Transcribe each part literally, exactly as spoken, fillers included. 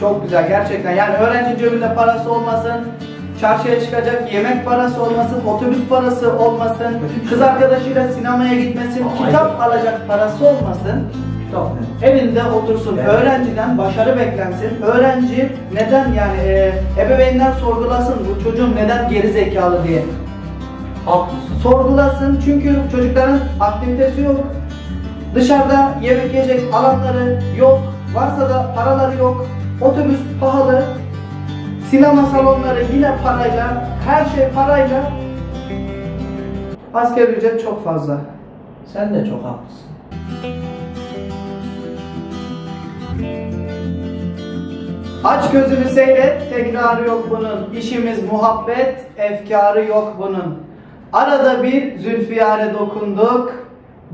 Çok güzel gerçekten. Yani öğrenci cebinde parası olmasın, çarşıya çıkacak yemek parası olmasın, otobüs parası olmasın, kız arkadaşıyla sinemaya gitmesin, oh, kitap aynen. alacak parası olmasın. Kitap ne? Evinde otursun. Evet. Öğrenciden başarı beklensin. Öğrenci neden yani e, ebeveynler sorgulasın bu çocuğun neden geri zekalı diye. Haklısın. Sorgulasın çünkü çocukların aktivitesi yok. Dışarıda yemek yiyecek alanları yok. Varsa da paraları yok. Otobüs pahalı. Sinema salonları yine parayla, her şey parayla. Asgari ücret çok fazla. Sen de çok haklısın. Aç gözünü seyret, tekrarı yok bunun. İşimiz muhabbet, efkarı yok bunun. Arada bir Zülfiyar'a dokunduk.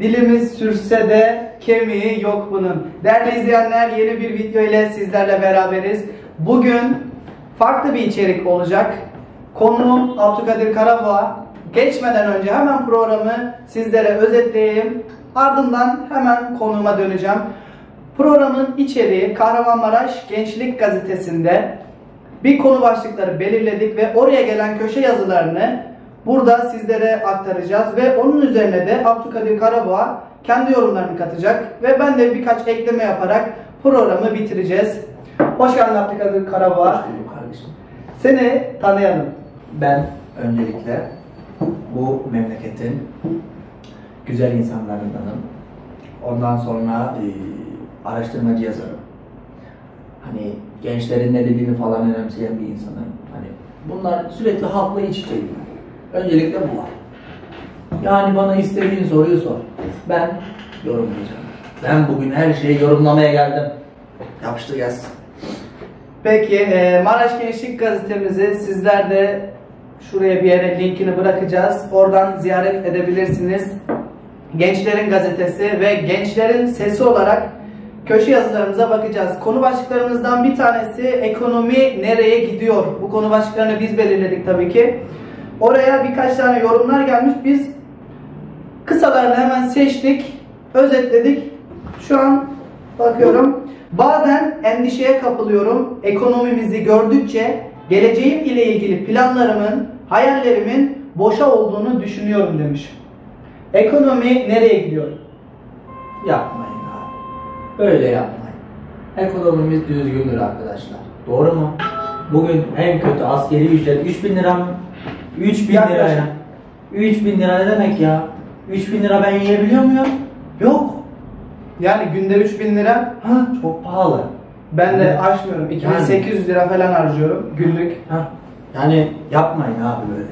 Dilimiz sürse de kemiği yok bunun. Değerli izleyenler, yeni bir video ile sizlerle beraberiz. Bugün farklı bir içerik olacak. Konuğum Abdülkadir Karaboğa. Geçmeden önce hemen programı sizlere özetleyeyim. Ardından hemen konuğuma döneceğim. Programın içeriği Kahramanmaraş Gençlik Gazetesi'nde bir konu başlıkları belirledik ve oraya gelen köşe yazılarını burada sizlere aktaracağız ve onun üzerine de Abdülkadir Karaboğa kendi yorumlarını katacak ve ben de birkaç ekleme yaparak programı bitireceğiz. Hoş geldin Abdülkadir Karaboğa. Hoş bulduk kardeşim. Seni tanıyalım. Ben öncelikle bu memleketin güzel insanlarındanım. Ondan sonra e, araştırmacı yazarım. Hani gençlerin ne dediğini falan önemseyen bir insanım. Hani bunlar sürekli halkla iç içeyim. Öncelikle bu var. Yani bana istediğin soruyu sor. Ben yorumlayacağım. Ben bugün her şeyi yorumlamaya geldim. Yapıştır gelsin. Peki Maraş Gençlik Gazetemizi sizler de şuraya bir yere linkini bırakacağız. Oradan ziyaret edebilirsiniz. Gençlerin gazetesi ve gençlerin sesi olarak köşe yazılarımıza bakacağız. Konu başlıklarımızdan bir tanesi ekonomi nereye gidiyor? Bu konu başlıklarını biz belirledik tabii ki. Oraya birkaç tane yorumlar gelmiş. Biz kısalarını hemen seçtik, özetledik. Şu an bakıyorum. Bazen endişeye kapılıyorum. Ekonomimizi gördükçe geleceğim ile ilgili planlarımın, hayallerimin boşa olduğunu düşünüyorum demiş. Ekonomi nereye gidiyor? Yapmayın abi. Öyle yapmayın. Ekonomimiz düzgündür arkadaşlar. Doğru mu? Bugün en kötü asgari ücret üç bin lira mı? üç bin liraya. üç bin lira ne demek ya? üç bin lira ben yiyebiliyor muyum? Yok. Yani günde üç bin lira ha, çok pahalı. Ben de yani, açmıyorum. iki bin sekiz yüz lira falan harcıyorum günlük. Ha. Yani yapmayın abi böyle.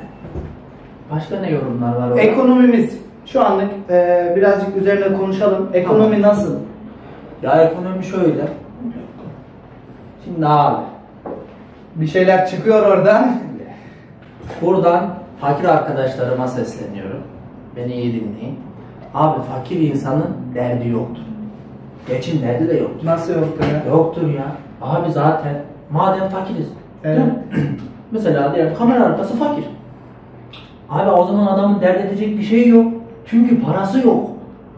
Başka ne yorumlar var orada? Ekonomimiz şu anlık e, birazcık üzerine konuşalım. Ekonomi tamam. Nasıl? Ya ekonomi şöyle. Şimdi abi bir şeyler çıkıyor oradan. Buradan fakir arkadaşlarıma sesleniyorum. Beni iyi dinleyin. Abi fakir insanın derdi yoktur. Geçin derdi de yoktur. Nasıl yoktur ya? Yoktur ya. Abi zaten madem fakiriz. Evet. Mesela diyelim kamera arkası fakir. Abi o zaman adamın dert edecek bir şey yok. Çünkü parası yok.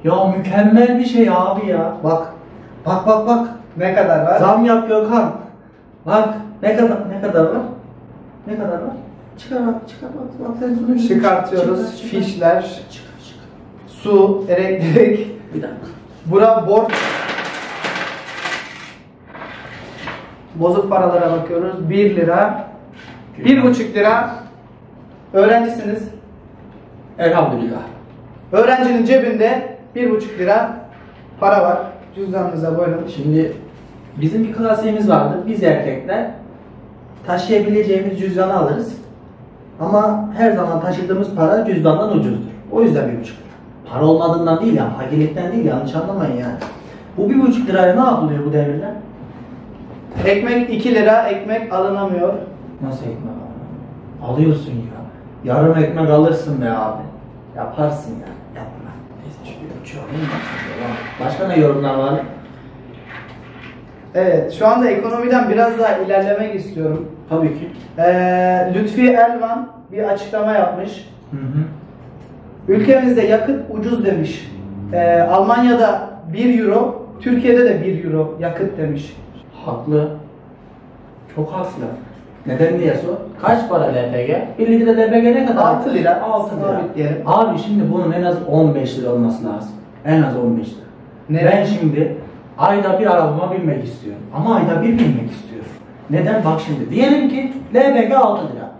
Ya mükemmel bir şey abi ya. Bak. Bak bak bak. Ne kadar var? Zam yap Gökhan. Bak ne kadar ne kadar var? Ne kadar var? Çıkar abi çıkar bak. Çıkartıyoruz. Çıkartıyoruz. Çıkar, fişler. Çıkar çıkar. Su, elektrik. Bir dakika. Bura borç. Bozuk paralara bakıyoruz. bir lira. bir buçuk lira. Öğrencisiniz. Elhamdülillah. Öğrencinin cebinde bir buçuk lira para var. Cüzdanınıza böyle. Şimdi bizim bir klasemiz vardı. Biz erkekler taşıyabileceğimiz cüzdanı alırız. Ama her zaman taşıdığımız para cüzdandan ucuzdur. O yüzden bir buçuk lira. Para olmadığından değil ya, fakirlikten değil, yanlış anlamayın yani. Bu bir buçuk liraya ne yapılıyor bu devirde? Ekmek iki lira, ekmek alınamıyor. Nasıl ekmek alınamıyor? Alıyorsun ya. Yarım ekmek alırsın be abi. Yaparsın ya. Yapma. Neyse şöyle başka ne yorumlar var? Evet, şu anda ekonomiden biraz daha ilerlemek istiyorum. Tabii ki. Ee, Lütfi Elvan bir açıklama yapmış. Hı hı. Ülkemizde yakıt ucuz demiş. Ee, Almanya'da bir euro, Türkiye'de de bir euro yakıt demiş. Haklı. Çok haksızlar. Neden diye sor. Kaç para L P G? bir litre L P G ne kadar? altı lira. altı lira. Abi şimdi bunun en az on beş lira olması lazım. En az on beş lira. Neden? Ben şimdi ayda bir arabama binmek istiyorum. Ama ayda bir binmek istiyorum. Neden? Bak şimdi diyelim ki L P G altı lira.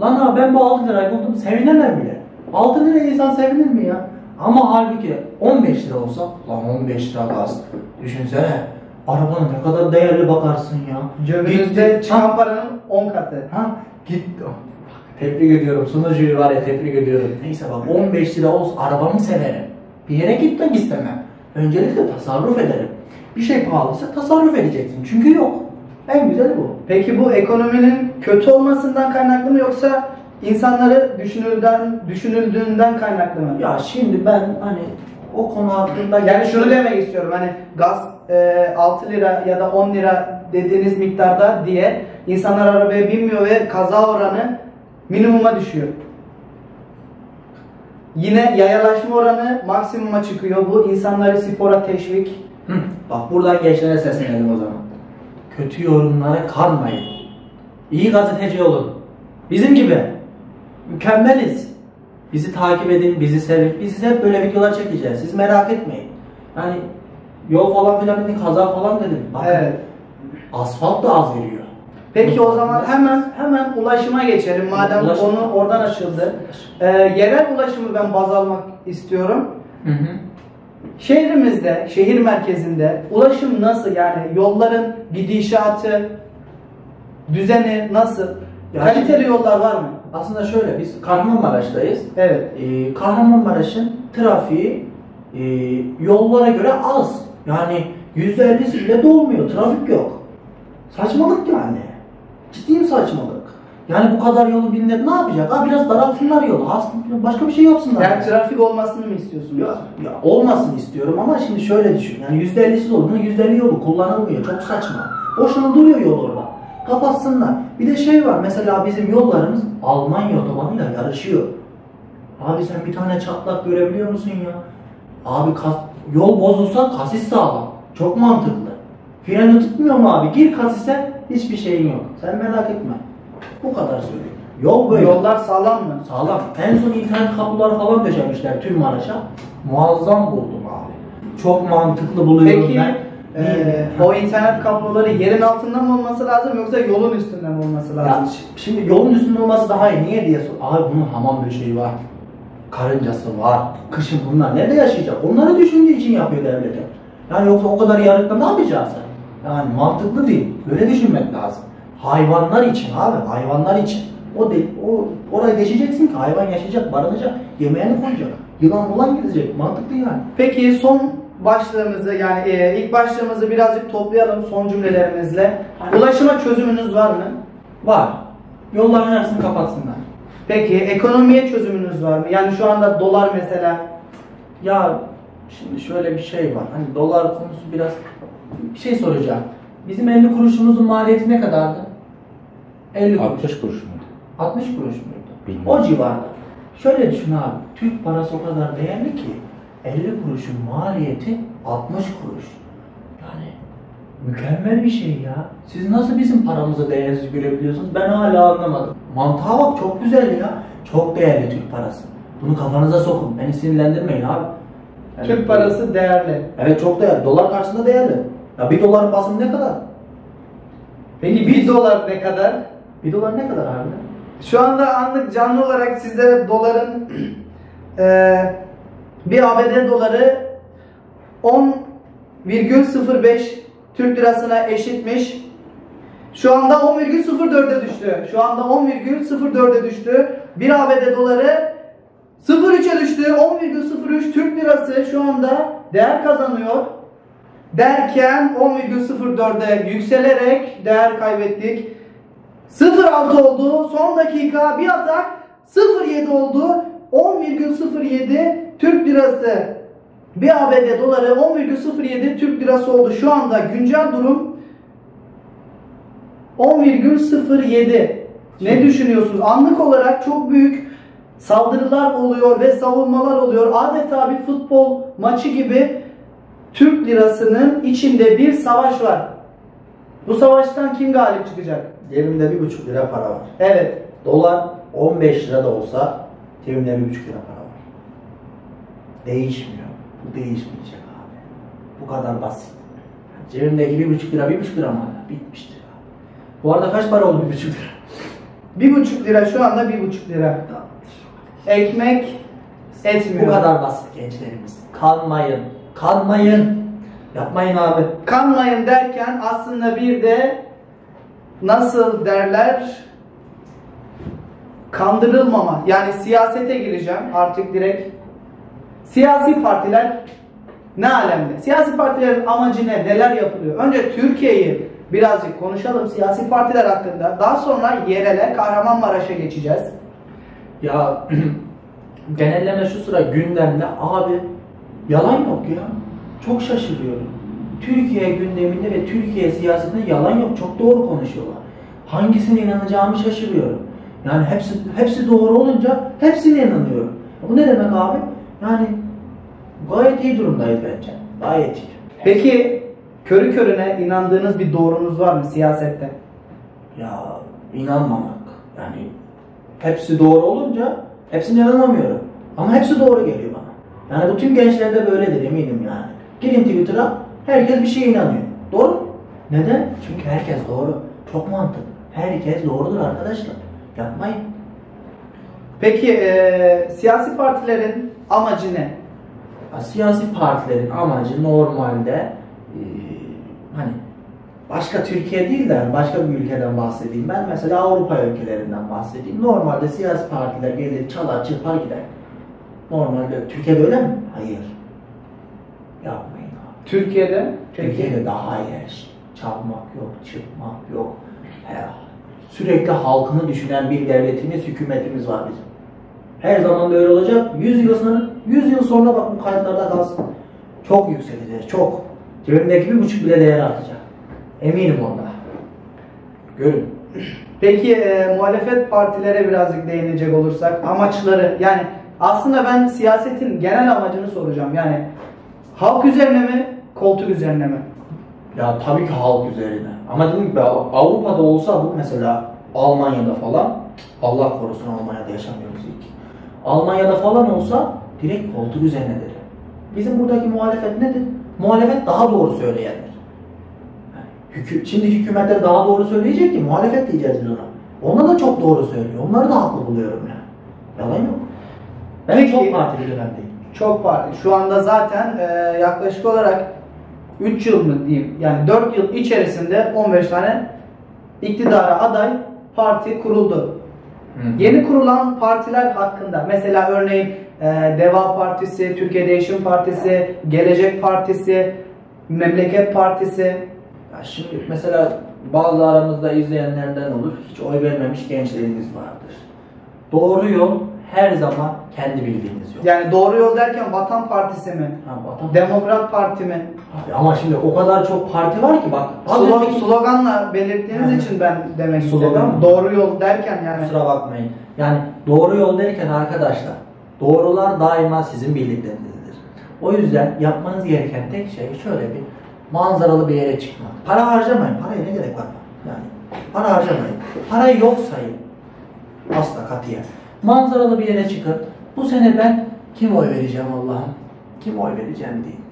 Lan abi ben bu altı lirayı buldum. Sevinemem bile. altı lira insan sevinir mi ya? Ama halbuki on beş lira olsa, lan on beş lira gaz. Düşünsene. Arabana ne kadar değerli bakarsın ya. Cebinizde çıkan paranın on katı. Ha? Git. Tebrik ediyorum. Sunucuyu var ya, tebrik ediyorum. Neyse bak on beş lira olsa arabamı severim. Bir yere gitmek istemem. Öncelikle tasarruf ederim. Bir şey pahalıysa tasarruf edeceksin. Çünkü yok. En güzeli bu. Peki bu ekonominin kötü olmasından kaynaklı mı yoksa insanları düşünüldüğünden, düşünüldüğünden kaynaklı mı? Ya şimdi ben hani o konu hakkında... Yani şunu demek istiyorum, hani gaz e, altı lira ya da on lira dediğiniz miktarda diye insanlar arabaya binmiyor ve kaza oranı minimuma düşüyor. Yine yayalaşma oranı maksimuma çıkıyor. Bu insanları spora teşvik. Hı. Bak buradan gençlere seslenelim o zaman. Kötü yorumlara kanmayın. İyi gazeteci olun. Bizim gibi. Mükemmeliz. Bizi takip edin, bizi sevin. Biz hep böyle videolar çekeceğiz. Siz merak etmeyin. Yani yol falan filan dedin, kaza falan dedin. Bakın, evet. Asfalt da az veriyor. Peki o zaman hemen hemen ulaşıma geçelim. Madem ulaşım. Onu oradan açıldı. Ee, yerel ulaşımı ben baz almak istiyorum. Hı hı. Şehrimizde, şehir merkezinde ulaşım nasıl, yani yolların gidişatı, düzeni nasıl? Ya kaliteli şimdi, yollar var mı? Aslında şöyle, biz Kahramanmaraş'tayız. Evet. Ee, Kahramanmaraş'ın trafiği e, yollara göre az. Yani yüzde ellisi bile dolmuyor. Trafik yok. Saçmalık yani. Ciddiyim saçmalık. Yani bu kadar yolu bilinir ne yapacak? Ha biraz daraltsınlar yolu. Aslında başka bir şey yapsınlar. Yani, yani trafik olmasını mı istiyorsun? Ya, ya olmasını istiyorum ama şimdi şöyle düşün. Yani yüzde ellisiz olduğunu yüzde elli yolu kullanılmıyor. Çok saçma. Boşuna duruyor yol orada. Kapatsınlar. Bir de şey var. Mesela bizim yollarımız Almanya otobanıyla yarışıyor. Abi sen bir tane çatlak görebiliyor musun ya? Abi yol bozulsa kasis sağlam. Çok mantıklı. Freni tutmuyor mu abi? Gir kasise, hiçbir şeyin yok. Sen merak etme. Bu kadar söyleyeyim. Yol böyle. Yollar sağlam mı? Sağlam. En son internet kabloları falan döşemişler tüm Maraş'a. Muazzam buldum abi. Çok mantıklı buluyorum. Peki, ben. Ee, o internet kabloları yerin altında mı olması lazım yoksa yolun üstünde mi olması lazım? Ya, şimdi yolun üstünde olması daha iyi. Niye diye sor. Abi bunun hamam böceği var. Karıncası var. Kışın bunlar nerede yaşayacak? Onları düşündüğü için yapıyor devlet. Yani yoksa o kadar yarıkta ne yapacağız? Yani mantıklı değil. Böyle düşünmek lazım. Hayvanlar için abi, hayvanlar için. O değil, o oraya geçeceksin ki hayvan yaşayacak, barınacak, yemeğini koyacak. Yılan bulan gidecek, mantıklı yani. Peki son başlığımızı, yani e, ilk başlığımızı birazcık toplayalım son cümlelerimizle. Ulaşıma çözümünüz var mı? Var. Yolların arasını kapatsınlar. Peki ekonomiye çözümünüz var mı? Yani şu anda dolar mesela. Ya şimdi şöyle bir şey var. Hani dolar konusu biraz bir şey soracağım. Bizim elli kuruşumuzun maliyeti ne kadardı? elli kuruş. altmış kuruş muydu? altmış kuruş muydu? Bilmiyorum. O civarda. Şöyle düşün abi. Türk parası o kadar değerli ki elli kuruşun maliyeti altmış kuruş. Yani mükemmel bir şey ya. Siz nasıl bizim paramıza değersiz görebiliyorsunuz? Ben hala anlamadım. Mantığa bak, çok güzel ya. Çok değerli Türk parası. Bunu kafanıza sokun. Beni sinirlendirmeyin abi. Yani Türk parası değerli. Evet, çok değerli. Dolar karşısında değerli. Ya bir dolar basımı ne kadar? Peki bir dolar ne kadar? Bir dolar ne kadar abi? Şu anda anlık canlı olarak sizlere doların e, bir A B D doları on virgül sıfır beş Türk lirasına eşitmiş. Şu anda on virgül sıfır dört'e düştü. Şu anda on virgül sıfır dört'e düştü. Bir A B D doları sıfır virgül üç'e düştü. on virgül sıfır üç Türk lirası şu anda değer kazanıyor. Derken on virgül sıfır dört'e yükselerek değer kaybettik. sıfır virgül altı oldu. Son dakika bir atak sıfır virgül yedi oldu. on virgül sıfır yedi Türk lirası. Bir A B D doları on virgül sıfır yedi Türk lirası oldu. Şu anda güncel durum on virgül sıfır yedi. Ne düşünüyorsunuz? Anlık olarak çok büyük saldırılar oluyor ve savunmalar oluyor. Adeta bir futbol maçı gibi Türk lirasının içinde bir savaş var. Bu savaştan kim galip çıkacak? cebimde bir buçuk lira para var. Evet, dolar on beş lira da olsa cebimde bir buçuk lira para var. Değişmiyor. Bu değişmeyecek abi. Bu kadar basit. Cebimdeki bir buçuk lira bir buçuk lira mı? Bitmiştir abi. Bu arada kaç para oldu bir buçuk lira? Bir buçuk lira şu anda bir buçuk lira. Ekmek etmiyor. Bu kadar basit gençlerimiz. Kanmayın. Kanmayın. Yapmayın abi. Kanmayın derken aslında bir de nasıl derler, kandırılmama. Yani siyasete gireceğim artık direkt. Siyasi partiler ne alemde? Siyasi partilerin amacı ne? Neler yapılıyor? Önce Türkiye'yi birazcık konuşalım siyasi partiler hakkında. Daha sonra yerele, Kahramanmaraş'a geçeceğiz. Ya genelleme şu sıra gündemde abi, yalan yok ya. Çok şaşırıyorum. Türkiye gündeminde ve Türkiye siyasetinde yalan yok. Çok doğru konuşuyorlar. Hangisine inanacağımı şaşırıyorum. Yani hepsi hepsi doğru olunca hepsine inanıyorum. Bu ne demek abi? Yani gayet iyi durumdayız bence. Gayet iyi. Peki körü körüne inandığınız bir doğrunuz var mı siyasette? Ya inanmamak. Yani hepsi doğru olunca hepsine inanamıyorum. Ama hepsi doğru geliyor bana. Yani bu tüm gençlerde böyledir eminim yani. Girin Twitter'a, herkes bir şeye inanıyor. Doğru mu? Neden? Çünkü herkes doğru. Çok mantıklı. Herkes doğrudur arkadaşlar. Yapmayın. Peki e, siyasi partilerin amacı ne? Ya, siyasi partilerin amacı normalde e, hani başka Türkiye değil de başka bir ülkeden bahsedeyim. Ben mesela Avrupa ülkelerinden bahsedeyim. Normalde siyasi partiler gelir, çalar, çırpar gider. Normalde Türkiye'de öyle mi? Hayır. Yapmayın abi. Türkiye'de? Türkiye'de daha yaş. Çalmak yok, çırpmak yok. He, sürekli halkını düşünen bir devletimiz, hükümetimiz var bizim. Her zaman da öyle olacak. yüz yıl sonra, yüz yıl sonra bak bu kayıtlarda kalsın. Çok yükselecek, çok. Cebimdeki bir buçuk bile değer artacak. Eminim onda. Görün. Peki e, muhalefet partilere birazcık değinecek olursak amaçları, yani aslında ben siyasetin genel amacını soracağım. Yani halk üzerine mi, koltuk üzerine mi? Ya tabii ki halk üzerine. Ama dedim ki Avrupa'da olsa bu, mesela Almanya'da falan, Allah korusun Almanya'da yaşamıyoruz ilk. Almanya'da falan olsa direkt koltuk üzerine derim. Bizim buradaki muhalefet nedir? Muhalefet daha doğru söyleyendir. Yani, şimdi hükümetler daha doğru söyleyecek ki muhalefet diyeceğiz biz ona. Onlar da çok doğru söylüyor. Onları da haklı buluyorum ya. Yani. Yalan yok. Ben peki, çok partili dönemdeyim. Çok partili. Şu anda zaten e, yaklaşık olarak üç yıl mı diyeyim, yani dört yıl içerisinde on beş tane iktidara aday parti kuruldu. Hı. Yeni kurulan partiler hakkında mesela örneğin e, Deva Partisi, Türkiye Değişim Partisi, Gelecek Partisi, Memleket Partisi. Ya şimdi mesela bazı aramızda izleyenlerden olur, hiç oy vermemiş gençlerimiz vardır. Doğru yol her zaman kendi bildiğiniz yol. Yani doğru yol derken Vatan Partisi mi? Ha, Vatan Demokrat Parti mi? Abi ama şimdi o kadar çok parti var ki bak. Slogan, ki... Sloganla belirttiğiniz yani, için ben demek istedim. Doğru yol derken yani. Kusura bakmayın. Yani doğru yol derken arkadaşlar, doğrular daima sizin bildiklerinizdir. O yüzden yapmanız gereken tek şey şöyle bir manzaralı bir yere çıkmak. Para harcamayın. Paraya ne gerek var? Yani para harcamayın. Parayı yok sayın. Asla, katiyen. Manzaralı bir yere çıkın. Bu sene ben kim oy vereceğim Allah'ım? Kim oy vereceğim diyeyim.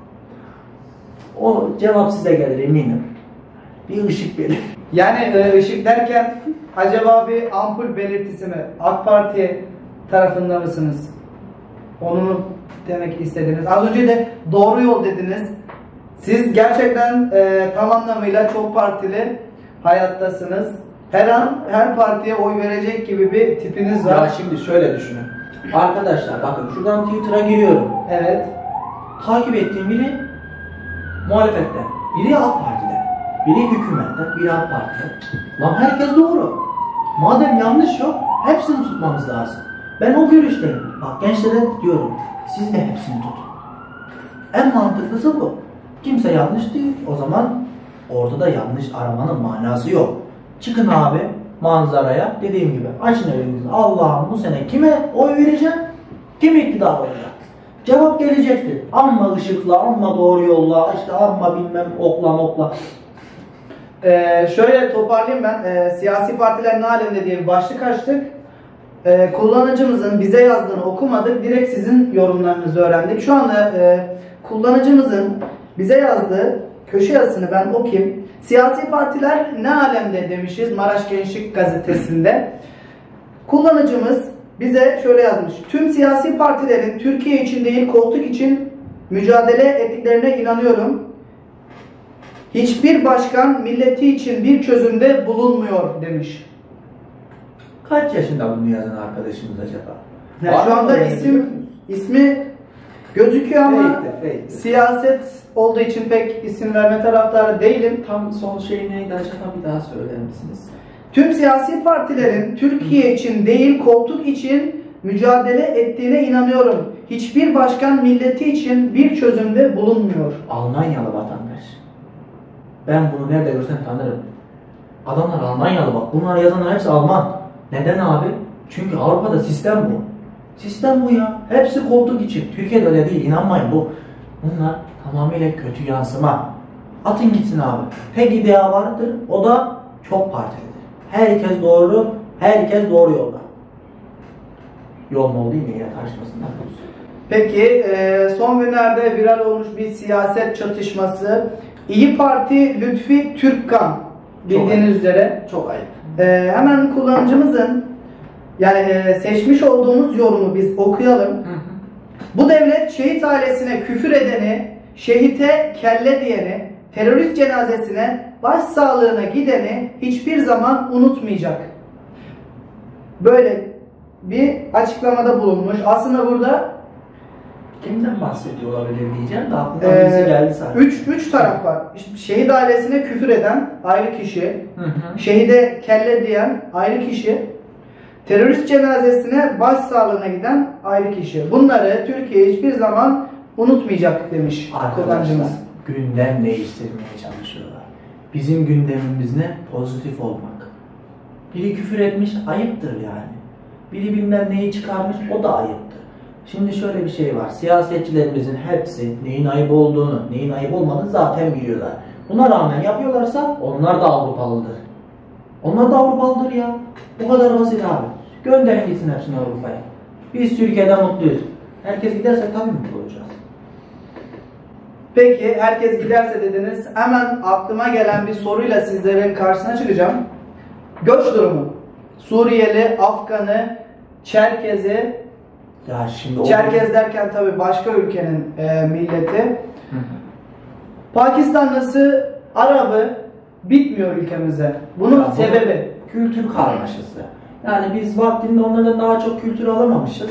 O cevap size gelir eminim. Bir ışık belir. Yani ışık derken acaba bir ampul belirtisi mi? AK Parti tarafında mısınız? Onu mu demek istediniz? Az önce de doğru yol dediniz. Siz gerçekten e, tam anlamıyla çok partili hayattasınız. Her an her partiye oy verecek gibi bir tipiniz var. Ya şimdi şöyle düşünün. Arkadaşlar bakın şuradan Twitter'a giriyorum. Evet. Takip ettiğim biri muhalefetten, biri AK Parti'den, biri hükümetten, biri AK Parti'den. Lan herkes doğru. Madem yanlış yok, hepsini tutmamız lazım. Ben o görüşteyim. Bak gençlere diyorum, siz de hepsini tutun. En mantıklısı bu. Kimse yanlış değil. O zaman ortada yanlış aramanın manası yok. Çıkın abi manzaraya, dediğim gibi açın elinizi. Allah'ım bu sene kime oy vereceğim, kim iktidar olacak? Cevap gelecektir. Amma ışıkla, amma doğru yolla, işte amma bilmem okla okla. Ee, şöyle toparlayayım ben. Ee, siyasi partiler ne alemde diye bir başlık açtık. Ee, kullanıcımızın bize yazdığını okumadık. Direkt sizin yorumlarınızı öğrendik. Şu anda e, kullanıcımızın bize yazdığı köşe yazısını ben okuyayım. Siyasi partiler ne alemde demişiz Maraş Gençlik Gazetesi'nde. Kullanıcımız bize şöyle yazmış. Tüm siyasi partilerin Türkiye için değil koltuk için mücadele ettiklerine inanıyorum. Hiçbir başkan milleti için bir çözümde bulunmuyor demiş. Kaç yaşında bunu yazan arkadaşımız acaba? Yani şu anda isim ismi gözüküyor ama fake de, fake de. Siyaset olduğu için pek isim verme taraftarı değilim. Tam son şey neydi acaba bir daha söyler misiniz? Tüm siyasi partilerin Türkiye için değil koltuk için mücadele ettiğine inanıyorum. Hiçbir başkan milleti için bir çözümde bulunmuyor. Almanyalı vatandaş. Ben bunu nerede görsem tanırım. Adamlar Almanyalı bak. Bunları yazanlar hepsi Alman. Neden abi? Çünkü Avrupa'da sistem bu. Sistem bu ya. Hepsi koltuk için. Türkiye'de öyle değil. İnanmayın bu. Bunlar tamamıyla kötü yansıma. Atın gitsin abi. Tek idea vardır. O da çok partilidir. Herkes doğru. Herkes doğru yolda. Yol mu oldu yine karşımasında. Peki son günlerde viral olmuş bir siyaset çatışması. İYİ Parti Lütfi Türkkan bildiğiniz üzere çok ayıp. Ee, hemen kullanıcımızın yani seçmiş olduğumuz yorumu biz okuyalım. Hı hı. Bu devlet şehit ailesine küfür edeni, şehite kelle diyeni, terörist cenazesine başsağlığına gideni hiçbir zaman unutmayacak. Böyle bir açıklamada bulunmuş. Aslında burada kimden bahsediyor olabilir diyeceğim de aklımdan ee, bize geldi sadece. Üç, üç taraf var. Şehit ailesine küfür eden ayrı kişi, hı hı. şehide kelle diyen ayrı kişi, terörist cenazesine başsağlığına giden ayrı kişi. Bunları Türkiye hiçbir zaman unutmayacak demiş arkadaşımız. Gündem değiştirmeye çalışıyorlar. Bizim gündemimiz ne? Pozitif olmak. Biri küfür etmiş ayıptır yani. Biri bilmem neyi çıkarmış o da ayıp. Şimdi şöyle bir şey var. Siyasetçilerimizin hepsi neyin ayıp olduğunu, neyin ayıp olmadığını zaten biliyorlar. Buna rağmen yapıyorlarsa onlar da Avrupalıdır. Onlar da Avrupalıdır ya. Bu kadar basit abi. Gönderin gitsin hepsini Avrupa'ya. Biz Türkiye'de mutluyuz. Herkes giderse tabii mutlu olacağız. Peki herkes giderse dediniz. Hemen aklıma gelen bir soruyla sizlerin karşısına çıkacağım. Göç durumu. Suriyeli, Afgan'ı, Çerkez'i, ya şimdi Çerkez derken tabi başka ülkenin e, milleti. Hı hı. Pakistanlısı, Arabı bitmiyor ülkemize. Bunun ya, sebebi kültür karmaşası. Yani biz vaktinde onlardan daha çok kültür alamamışız.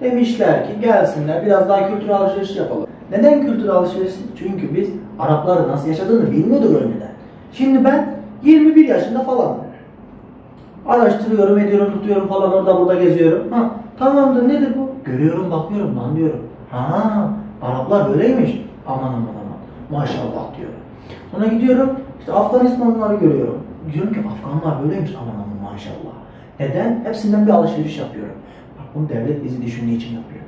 Demişler ki gelsinler biraz daha kültür alışverişi yapalım. Neden kültür alışverişi? Çünkü biz Arapların nasıl yaşadığını bilmiyorduk önceden. Şimdi ben yirmi bir yaşında falan araştırıyorum, ediyorum, tutuyorum falan orada burada geziyorum. Ha. Tamamdır nedir bu? Görüyorum, bakıyorum, lan diyorum. Ha, Araplar böyleymiş. Aman aman aman. Maşallah diyorum. Sonra gidiyorum, işte Afganistanlıları görüyorum. Diyorum ki Afganlar böyleymiş. Aman aman maşallah. Neden? Hepsinden bir alışveriş yapıyorum. Bak bunu devlet bizi düşündüğü için yapıyor.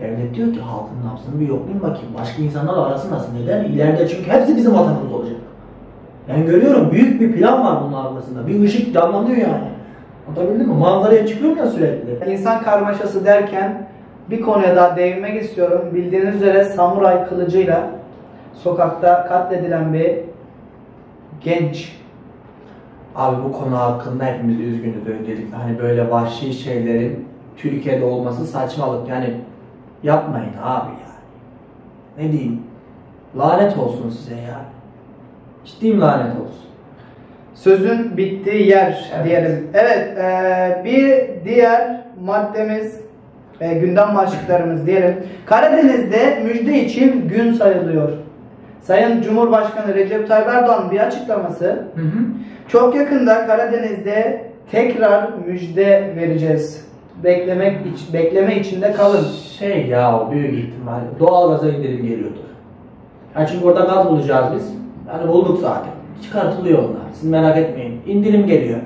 Devlet diyor ki halkın ne yapsın bir yoklayayım bakayım. Başka insanlar arasın nasıl neden? İleride çünkü hepsi bizim vatanımız olacak. Ben görüyorum büyük bir plan var bunun arkasında. Bir ışık canlanıyor yani. Anlatabildim mi? Manzaraya çıkıyorum ya sürekli. İnsan karmaşası derken bir konuya daha değinmek istiyorum. Bildiğiniz üzere samuray kılıcıyla sokakta katledilen bir genç. Abi bu konu hakkında hepimiz üzgünüz öncelikle. Hani böyle vahşi şeylerin Türkiye'de olması saçmalık. Yani yapmayın abi yani. Ne diyeyim? Lanet olsun size ya. Ciddiyim lanet olsun. Sözün bittiği yer evet. diyelim. Evet, e, bir diğer maddemiz, e, gündem başlıklarımız diyelim. Karadeniz'de müjde için gün sayılıyor. Sayın Cumhurbaşkanı Recep Tayyip Erdoğan'ın bir açıklaması. Hı hı. Çok yakında Karadeniz'de tekrar müjde vereceğiz. Beklemek iç, bekleme içinde kalın. Şey ya o büyük ihtimal doğal gaza indirim geliyordur. Yani çünkü orada gaz bulacağız biz. Yani bulduk zaten. Çıkartılıyor onlar. Siz merak etmeyin. İndirim geliyor.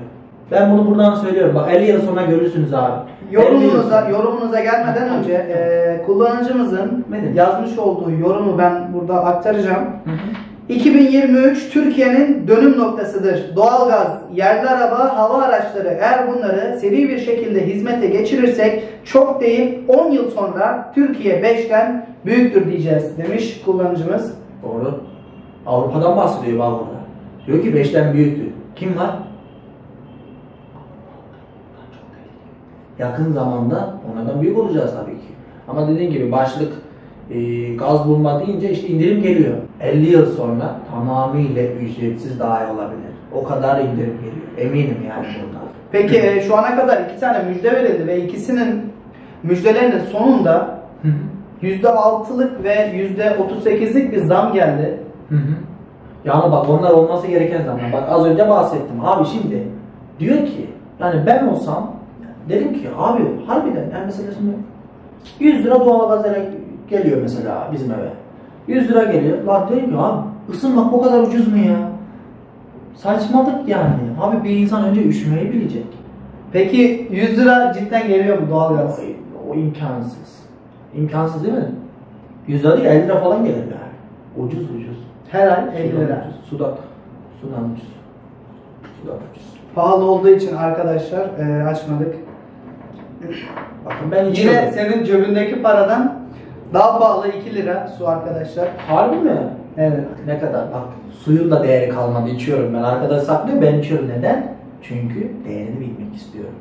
Ben bunu buradan söylüyorum. Bak elli yıl sonra görürsünüz abi. Yorumunuza, yorumunuza gelmeden önce e, kullanıcımızın yazmış olduğu yorumu ben burada aktaracağım. iki bin yirmi üç Türkiye'nin dönüm noktasıdır. Doğalgaz, yerli araba, hava araçları, eğer bunları seri bir şekilde hizmete geçirirsek çok değil on yıl sonra Türkiye beşten büyüktür diyeceğiz demiş kullanıcımız. Doğru. Avrupa'dan bahsediyor Balkan'da. Diyor ki beşten büyüktür. Kim var? Yakın zamanda onlardan büyük olacağız tabii ki. Ama dediğim gibi başlık e, gaz bulma deyince işte indirim geliyor. elli yıl sonra tamamıyla ücretsiz dahi olabilir. O kadar indirim geliyor. Eminim yani bundan. Peki e, şu ana kadar iki tane müjde verildi ve ikisinin müjdelerinin sonunda yüzde altılık ve yüzde otuz sekizlik bir zam geldi. Hı hı. Yani bak onlar olması gereken zamlar. Bak az önce bahsettim. Abi şimdi diyor ki yani ben olsam dedim ki abi harbiden yani mesela şimdi yüz lira doğalgaz geliyor mesela bizim eve. yüz lira geliyor. Lan dedim ki abi ısınmak bu kadar ucuz mu ya? Saçmalık yani. Abi bir insan önce üşümeyi bilecek. Peki yüz lira cidden geliyor mu doğalgaz? O, o imkansız. İmkansız değil mi? yüz lira değil elli lira falan gelir yani. Ucuz ucuz. Her ay elli lira. Sudan ucuz. Sudan ucuz. Pahalı olduğu için arkadaşlar e, açmadık. Bakın ben yine senin cebindeki paradan daha pahalı iki lira su arkadaşlar. Harbi mi? Evet. Ne kadar? Bak suyun da değeri kalmadı. İçiyorum ben. Arkadaş saklıyor. Ben içiyorum. Neden? Çünkü değerini bilmek istiyorum.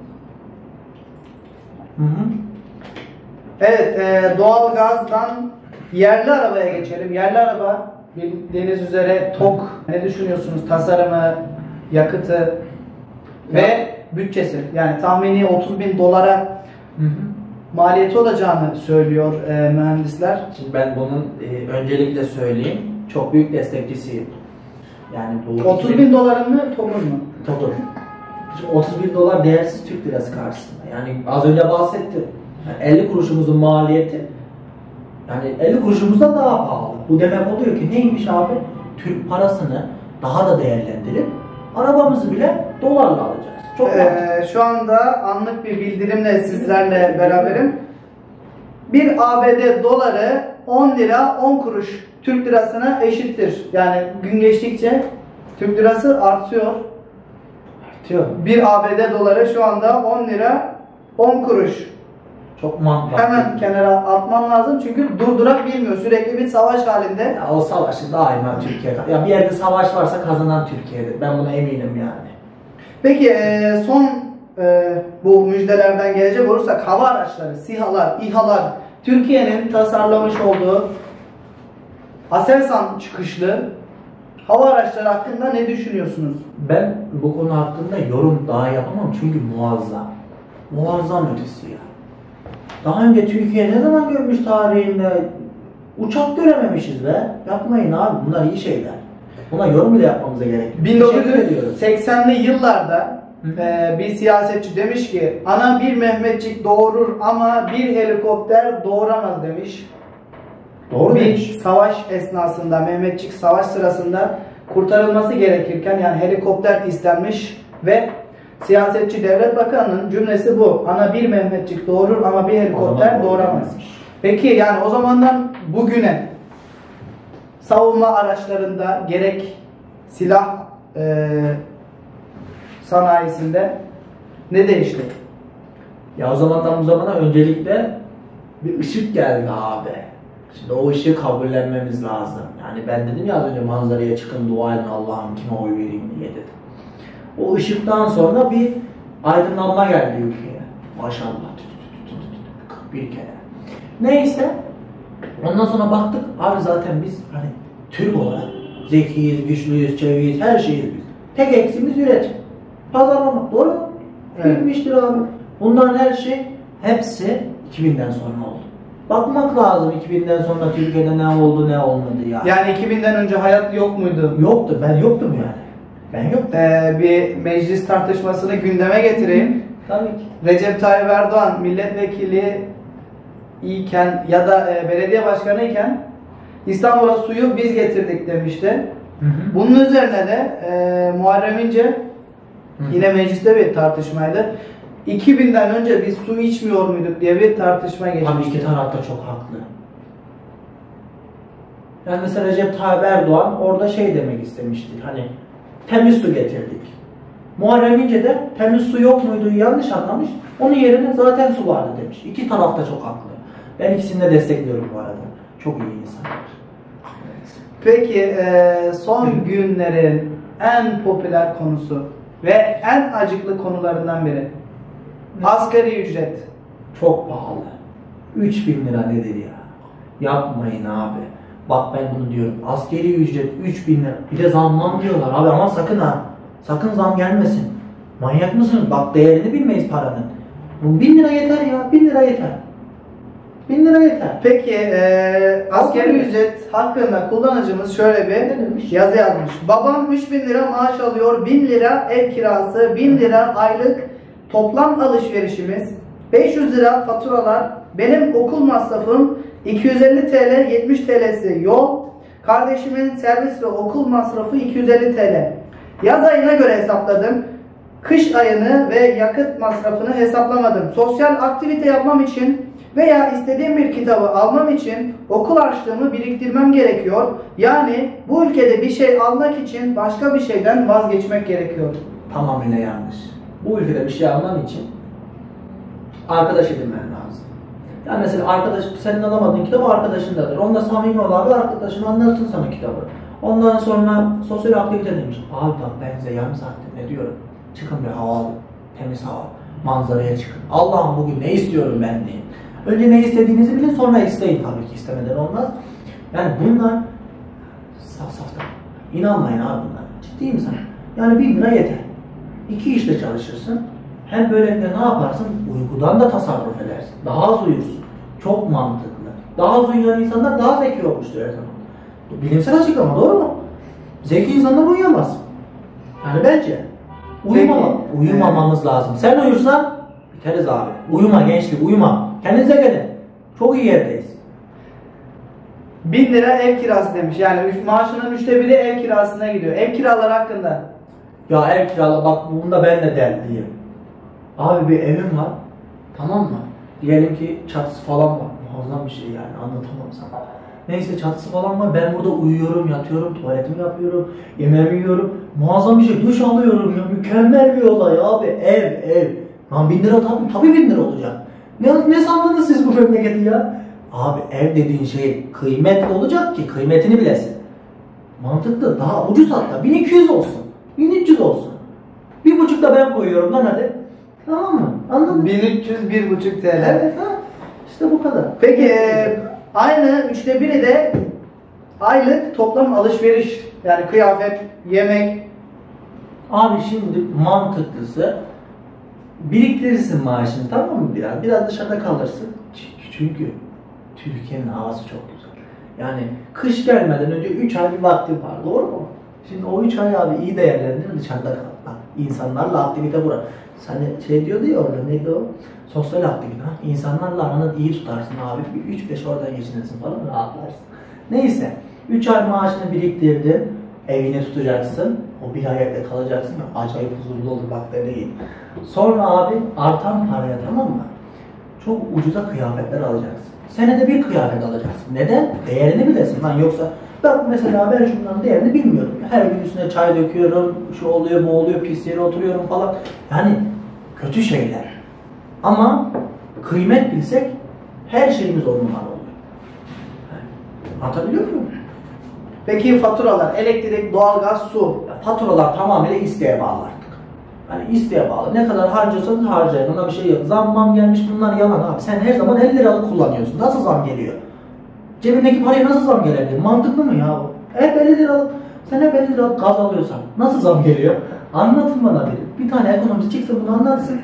Hı hı. Evet. E, doğal gazdan yerli arabaya geçelim. Yerli araba bildiğiniz üzere tok. Ne düşünüyorsunuz? Tasarımı, yakıtı ve ya. Bütçesi. Yani tahmini otuz bin dolara hı hı. maliyeti olacağını söylüyor e, mühendisler. Şimdi ben bunun e, öncelikle söyleyeyim. Çok büyük destekçisiyim. Yani bu otuz bin doların mı? Tokur mu? Tokur. otuz bin dolar değersiz Türk lirası karşısında. Yani az önce bahsettim. Yani elli kuruşumuzun maliyeti yani elli kuruşumuzdan daha pahalı. Bu demek oluyor ki neymiş abi? Türk parasını daha da değerlendirip arabamızı bile dolarla alacağız. Çok ee, şu anda anlık bir bildirimle sizlerle beraberim. Bir A B D doları on lira on kuruş Türk lirasına eşittir. Yani gün geçtikçe Türk lirası artıyor. Artıyor. Bir A B D doları şu anda on lira on kuruş. Çok mantıklı. Hemen kenara atman lazım çünkü durdurak bilmiyor. Sürekli bir savaş halinde. Ya o savaşı daima Türkiye'de. Ya bir yerde savaş varsa kazanan Türkiye'dir. Ben buna eminim yani. Peki son bu müjdelerden gelecek olursak hava araçları, SİHA'lar, İHA'lar Türkiye'nin tasarlamış olduğu ASELSAN çıkışlı hava araçları hakkında ne düşünüyorsunuz? Ben bu konu hakkında yorum daha yapamam çünkü muazzam. Muazzam ötesi ya. Daha önce Türkiye ne zaman görmüş tarihinde uçak görememişiz be. Yapmayın abi bunlar iyi şeyler. Buna yorum bile yapmamıza gerek yok. bin dokuz yüz seksenli yıllarda e, bir siyasetçi demiş ki ana bir Mehmetçik doğurur ama bir helikopter doğuramaz demiş. Doğru bir demiş. Savaş esnasında Mehmetçik savaş sırasında kurtarılması gerekirken yani helikopter istenmiş ve siyasetçi devlet bakanının cümlesi bu. Ana bir Mehmetçik doğurur ama bir helikopter doğuramaz. Peki yani o zamandan bugüne savunma araçlarında gerek silah e, sanayisinde ne değişti? Ya o zamandan bu zamana öncelikle bir ışık geldi abi. Şimdi o ışığı kabullenmemiz lazım. Yani ben dedim ya az önce manzaraya çıkın dua edin Allah'ım kime oy vereyim diye dedim. O ışıktan sonra bir aydınlanma geldi ülkeye. Maşallah. Bir kere. Neyse. Ondan sonra baktık abi zaten biz hani Türk olarak zekiyiz, güçlüyüz, çeviriyiz, her şeyiz biz. Tek eksimiz üretim. Pazarlamak doğru mu? Evet. Bilmiştir abi. Bunların her şey hepsi iki binden sonra oldu. Bakmak lazım iki binden sonra Türkiye'de ne oldu ne olmadı ya. Yani iki binden önce hayat yok muydu? Yoktu. Ben yoktum yani. Ben yok. Ee, bir meclis tartışmasını gündeme getireyim. Tabii ki. Recep Tayyip Erdoğan milletvekili iken ya da e, belediye başkanı iken İstanbul'a suyu biz getirdik demişti. Hı hı. Bunun üzerine de e, Muharrem İnce hı hı. yine mecliste bir tartışmaydı. iki binden önce biz su içmiyor muyduk diye bir tartışma geçmişti. Tabii iki taraf da çok haklı. Yani mesela Recep Tayyip Erdoğan orada şey demek istemişti, hani temiz su getirdik. Muharrem İnce de temiz su yok muydu yanlış anlamış, onun yerine zaten su vardı demiş. İki taraf da çok haklı. Ben ikisini de destekliyorum bu arada. Çok iyi insanlar. Peki son günlerin en popüler konusu ve en acıklı konularından biri. Asgari ücret. Çok pahalı. üç bin lira nedir ya? Yapmayın abi. Bak ben bunu diyorum. Asgari ücret üç bin lira. Bir de zamlan diyorlar abi, ama sakın ha. Sakın zam gelmesin. Manyak mısınız? Bak değerini bilmeyiz paranın. bin lira yeter ya. bin lira yeter. bin lira yeter. Peki ee, asgari ücret hakkında kullanıcımız şöyle bir yazı yazmış. Babam üç bin lira maaş alıyor. bin lira ev kirası. bin lira aylık toplam alışverişimiz. beş yüz lira faturalar. Benim okul masrafım. iki yüz elli TL. yetmiş TL'si yol. Kardeşimin servis ve okul masrafı iki yüz elli TL. Yaz ayına göre hesapladım. Kış ayını ve yakıt masrafını hesaplamadım. Sosyal aktivite yapmam için veya istediğim bir kitabı almam için okul harçlığımı biriktirmem gerekiyor. Yani bu ülkede bir şey almak için başka bir şeyden vazgeçmek gerekiyor. Tamamıyla yanlış. Bu ülkede bir şey alman için arkadaş edinmen lazım. Yani mesela arkadaş, senin alamadığın kitabı arkadaşındadır. Onunla samimi olan bir arkadaşın anlatsın sana kitabı. Ondan sonra sosyal aktivite demiş. Abi ben size yarım saattir ne diyorum. Çıkın bir hava alın. Temiz hava. Manzaraya çıkın. Allah'ım bugün ne istiyorum ben diyeyim. Önce ne istediğinizi bilin, sonra isteyin, tabii ki istemeden olmaz. Yani bunlar saf saftan. İnanmayın abi bunlar. Ciddi misin? Yani bin lira yeter. İki işte çalışırsın. Hem böylelikle ne yaparsın? Uykudan da tasarruf edersin. Daha az uyursun. Çok mantıklı. Daha az uyuyan insanlar daha zeki olmuştur her zaman. Bilimsel açıklama, doğru mu? Zeki insanlar uyuyamaz. Yani bence uyumama, uyumamamız lazım. Sen uyursan biteriz abi. Uyuma gençlik, uyuma. Kendinize gelin. Çok iyi yerdeyiz. bin lira ev kirası demiş. Yani maaşının üçte biri ev kirasına gidiyor. Ev kiraları hakkında. Ya ev kiraları, bak bunda ben de dertliyim. Abi bir evim var. Tamam mı? Diyelim ki çatısı falan var. Muazzam bir şey yani, anlatamam sana. Neyse çatısı falan var. Ben burada uyuyorum, yatıyorum, tuvaletimi yapıyorum, yemeğimi yiyorum. Muazzam bir şey. Duş alıyorum ya. Mükemmel bir olay abi. Ev, ev. Lan bin lira tabii, tabii bin lira olacak. Ne, ne sandınız siz bu memleketi ya? Abi ev dediğin şey kıymetli olacak ki kıymetini bilesin. Mantıklı, daha ucuz hatta. bin iki yüz olsun. bin üç yüz olsun. bir buçuk da ben koyuyorum lan hadi. Tamam mı? Anladın mı? bin üç yüz bir buçuk TL. Evet ha. İşte bu kadar. Peki e, aynı üçte biri de aylık toplam alışveriş. Yani kıyafet, yemek. Abi şimdi mantıklısı biriktirirsin maaşını, tamam mı, biraz? Biraz dışarıda kalırsın. Çünkü Türkiye'nin havası çok güzel. Yani kış gelmeden önce üç ay bir vakti var, doğru mu? Şimdi o üç ay abi iyi değerlendir, dışarıda kal. İnsanlarla aktivite bura. Hani şey diyordu ya orada, neydi o? Sosyal aktivite. İnsanlarla aranı iyi tutarsın abi. üç beş oradan geçinirsin falan, rahatlarsın. Neyse. üç ay maaşını biriktirdin. Evine tutacaksın. O bir ay evde kalacaksın ya, acayip huzurlu olur bak deneyin. Sonra abi artan paraya, tamam mı? Çok ucuza kıyafetler alacaksın. Senede bir kıyafet alacaksın. Neden? Değerini bilesin lan, yoksa bak mesela ben şundan değerini bilmiyorum. Her gün üstüne çay döküyorum, şu oluyor, bu oluyor, pis yere oturuyorum falan. Yani kötü şeyler. Ama kıymet bilsek her şeyimiz on numara olur. Anlatabiliyor muyum? Peki faturalar, elektrik, doğalgaz, su. Faturalar tamamen isteğe bağlı artık. Yani isteğe bağlı. Ne kadar harcıyorsanız harcayın. Ona bir şey yok. Zammam gelmiş, bunlar yalan abi. Sen her zaman elli liralık kullanıyorsun. Nasıl zam geliyor? Cebindeki paraya nasıl zam gelebilir? Mantıklı mı ya bu? Hep elli liralık. Sen hep elli liralık gaz alıyorsan nasıl zam geliyor? Anlatın bana biri. Bir tane ekonomist çıksın bunu anlatsın.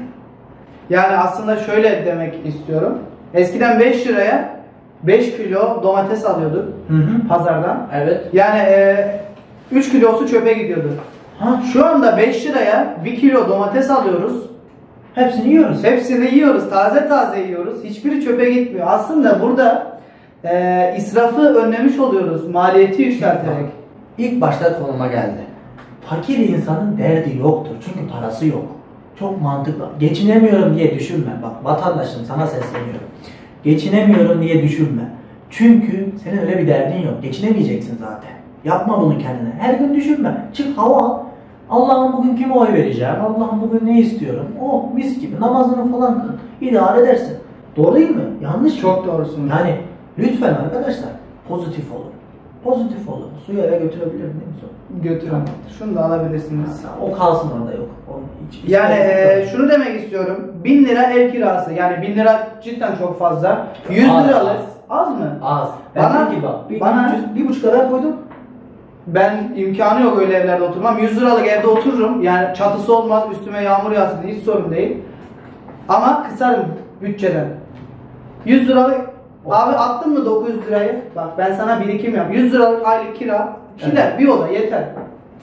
Yani aslında şöyle demek istiyorum. Eskiden beş liraya beş kilo domates alıyorduk, hı hı, pazardan. Evet. Yani e, üç kilosu çöpe gidiyordu. Ha. Şu anda beş liraya bir kilo domates alıyoruz. Hepsini yiyoruz. Hepsini yiyoruz. Taze taze yiyoruz. Hiçbiri çöpe gitmiyor. Aslında burada e, israfı önlemiş oluyoruz. Maliyeti yükselterek. İlk başta konuma geldi. Fakir insanın derdi yoktur. Çünkü parası yok. Çok mantıklı. Geçinemiyorum diye düşünme. Bak vatandaşım sana sesleniyorum. Geçinemiyorum diye düşünme. Çünkü senin öyle bir derdin yok. Geçinemeyeceksin zaten. Yapma bunu kendine. Her gün düşünme. Çık hava al. Allah'ım bugün kime oy vereceğim? Allah'ım bugün ne istiyorum? Oh mis gibi namazını falan kıl. İdare edersin. Doğru değil mi? Yanlış mı? Çok doğrusun. Yani lütfen arkadaşlar pozitif olun. Pozitif olun. Suyu eve götürebilir miyim? Götüremem. Şunu da alabilirsiniz. O kalsın orada yok. Hiç, yani e, şunu demek istiyorum. bin lira ev kirası. Yani bin lira cidden çok fazla. yüz az, liralık. Az. az mı? Az. Bana gibi. Bana bir buçuk lira koydum. Ben imkanı yok öyle evlerde oturmam. yüz liralık evde otururum. Yani çatısı olmaz, üstüme yağmur yağsın, hiç sorun değil. Ama kısarım bütçeden. yüz liralık abi attın mı dokuz yüz lirayı? Bak ben sana birikim yap. yüz liralık aylık kira. Kira evet. Bir oda yeter.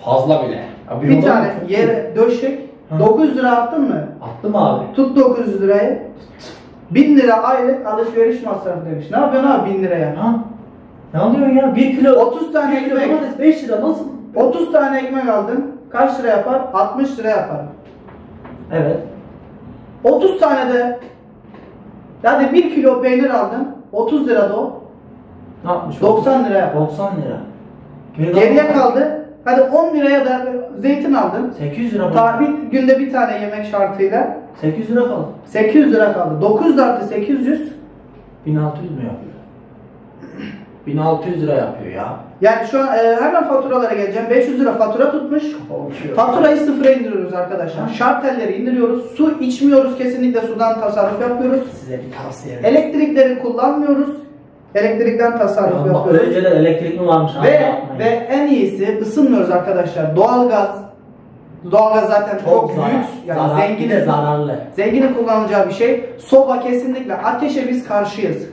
Fazla bile. Abi, bir, bir tane yere döşek. Hı. dokuz yüz lira attın mı? Attım abi. Tut dokuz yüz lirayı. bin lira aylık alışveriş masrafı demiş. Ne yapıyorsun abi bin liraya? Ha? Ne alıyorsun ya? bir kilo otuz tane bir ekmek. Kilo beş lira nasıl? otuz tane ekmek aldın. Kaç lira yapar? altmış lira yapar. Evet. otuz tane de yani bir kilo peynir aldın. otuz lira da o. Ne yapmış? doksan lira yapar. doksan lira. Geriye, Geriye kaldı. Hadi on liraya da zeytin aldın. sekiz yüz lira. Tabi günde bir tane yemek şartıyla. sekiz yüz lira kaldı. sekiz yüz lira kaldı. dokuz artı sekiz yüz. bin altı yüz mu yapıyor? bin altı yüz lira yapıyor ya. Yani şu an e, hemen faturalara geleceğim. beş yüz lira fatura tutmuş. Faturayı sıfıra indiriyoruz arkadaşlar. Şartelleri indiriyoruz. Su içmiyoruz kesinlikle, sudan tasarruf yapıyoruz. Size bir tavsiye. Elektrikleri kullanmıyoruz. Elektrikten tasarruf ya, yapıyoruz. Önceden elektrik mi varmış? Ve, ve en iyisi ısınmıyoruz arkadaşlar. Doğalgaz. Doğalgaz zaten çok, çok zarar, büyük. Yani zarar, zengine zararlı. Zengine kullanacağı bir şey. Soba kesinlikle. Ateşe biz karşıyız.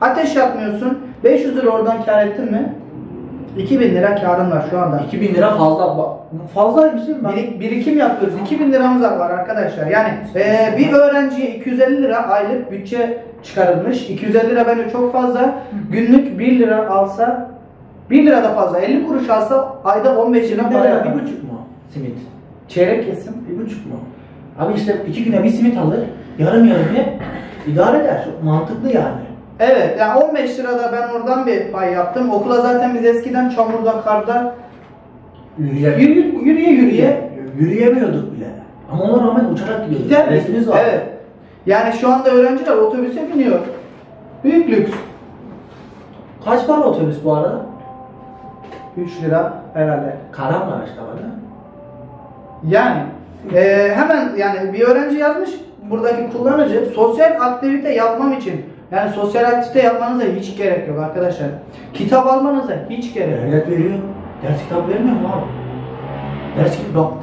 Ateş yapmıyorsun. beş yüz lira oradan kar ettin mi? iki bin lira karın var şu anda. iki bin lira fazla. Fazlaymış değil mi? Bir, birikim yapıyoruz. iki bin liramız var arkadaşlar. Yani e, bir öğrenciye iki yüz elli lira aylık bütçe çıkarılmış. iki yüz elli lira bence çok fazla. Günlük bir lira alsa, bir lira da fazla. elli kuruş alsa ayda on beş lira para yapar. bir buçuk mu? Simit. Çeyrek kesim. bir buçuk mu? Abi işte iki güne bir simit alır. Yarım yarım ne? İdare eder. Çok mantıklı yani. Evet, yani on beş lirada ben oradan bir pay yaptım. Okula zaten biz eskiden çamurda, karda yürüye yürüye, yürüye, yürüye. yürüyemiyorduk bile. Ama ona rağmen uçarak gidiyorduk. Resminiz var. Evet. Yani şu anda öğrenciler otobüse biniyor. Büyük lüks. Kaç para otobüs bu arada? üç lira herhalde. Kahramanmaraş'ta var ya. Yani e, hemen yani bir öğrenci yazmış buradaki kullanıcı sosyal aktivite yapmam için. Yani sosyal aktivite yapmanıza hiç gerek yok arkadaşlar. Kitap almanıza hiç gerek yok. Devlet veriyor. Ders kitabı vermiyor mu abi? Ders kitabı yok.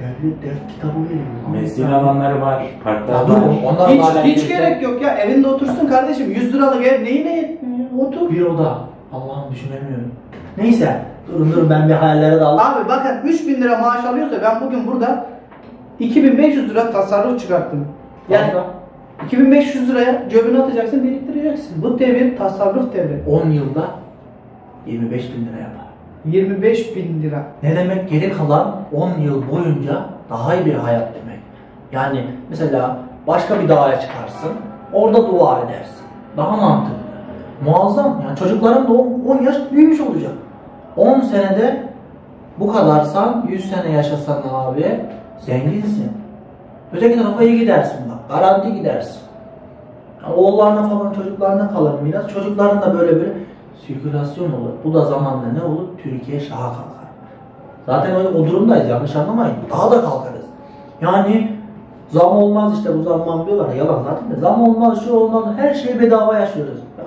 Devlet ders kitabı veriyor. Mesleğin alanları var. Parklar var. Onlar hiç, hiç gerek yok ya. Evinde otursun kardeşim. yüz liralık ev neyine yetmiyor? Otur. Bir oda. Allah'ım düşünemiyorum. Neyse. Durun durun ben bir hayallere daldım. Abi bakın üç bin lira maaş alıyorsa ben bugün burada iki bin beş yüz lira tasarruf çıkarttım. Yani... Vallahi. iki bin beş yüz liraya cebine atacaksın, biriktireceksin. Bu devir tasarruf devri. on yılda yirmi beş bin lira yapar. yirmi beş bin lira. Ne demek? Geri kalan on yıl boyunca daha iyi bir hayat demek. Yani mesela başka bir dağa çıkarsın, orada dua edersin. Daha mantıklı. Muazzam. Yani çocukların da on yaş büyümüş olacak. on senede bu kadarsan, yüz sene yaşasan abi zenginsin. Öteki tarafa iyi gidersin bak, garanti gidersin. Yani oğullarına falan, çocuklarına kalır miras. Çocukların da böyle böyle sirkülasyon olur. Bu da zamanla ne olur? Türkiye şaha kalkar. Zaten öyle o durumdayız, yanlış anlamayın. Daha da kalkarız. Yani zam olmaz işte, bu zaman diyorlar. Yalan zaten de zam olmaz, şu olmaz, her şeyi bedava yaşıyoruz. Ya,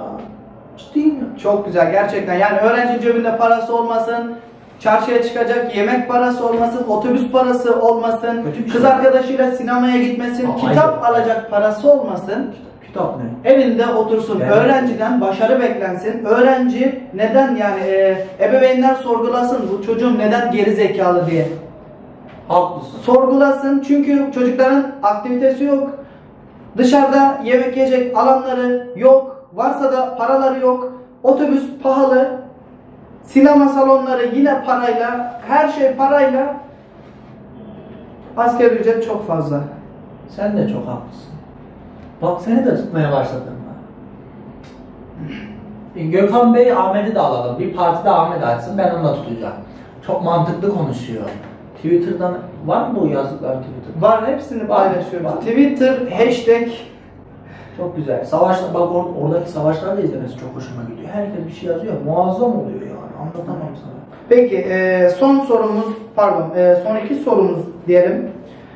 ciddiyim ya. Çok güzel gerçekten. Yani öğrenci cebinde parası olmasın. Çarşıya çıkacak yemek parası olmasın, otobüs parası olmasın, kız şey arkadaşıyla sinemaya gitmesin, aa, kitap aynen. alacak parası olmasın. Kitap ne? Evinde otursun. Yani. Öğrenciden başarı beklensin. Öğrenci neden yani e, ebeveynler sorgulasın bu çocuğum neden geri zekalı diye. Haklısın. Sorgulasın çünkü çocukların aktivitesi yok. Dışarıda yemek yiyecek alanları yok. Varsa da paraları yok. Otobüs pahalı. Sinema salonları yine parayla, her şey parayla. Asgari ücret çok fazla. Sen de çok haklısın. Bak seni de tutmaya başladım ben. Gökhan Bey, Ahmet'i de alalım. Bir partide Ahmet açsın, ben onunla tutacağım. Çok mantıklı konuşuyor. Twitter'dan var mı bu yazdıklar Twitter'da? Var, hepsini paylaşıyoruz. Twitter, hashtag. Çok güzel. Savaşlar, bak or oradaki savaşlar da izlemesi çok hoşuma gidiyor. Herkes bir şey yazıyor, muazzam oluyor yani. Anlatamam sana. Peki, e, son sorumuz, pardon, e, son iki sorumuz diyelim.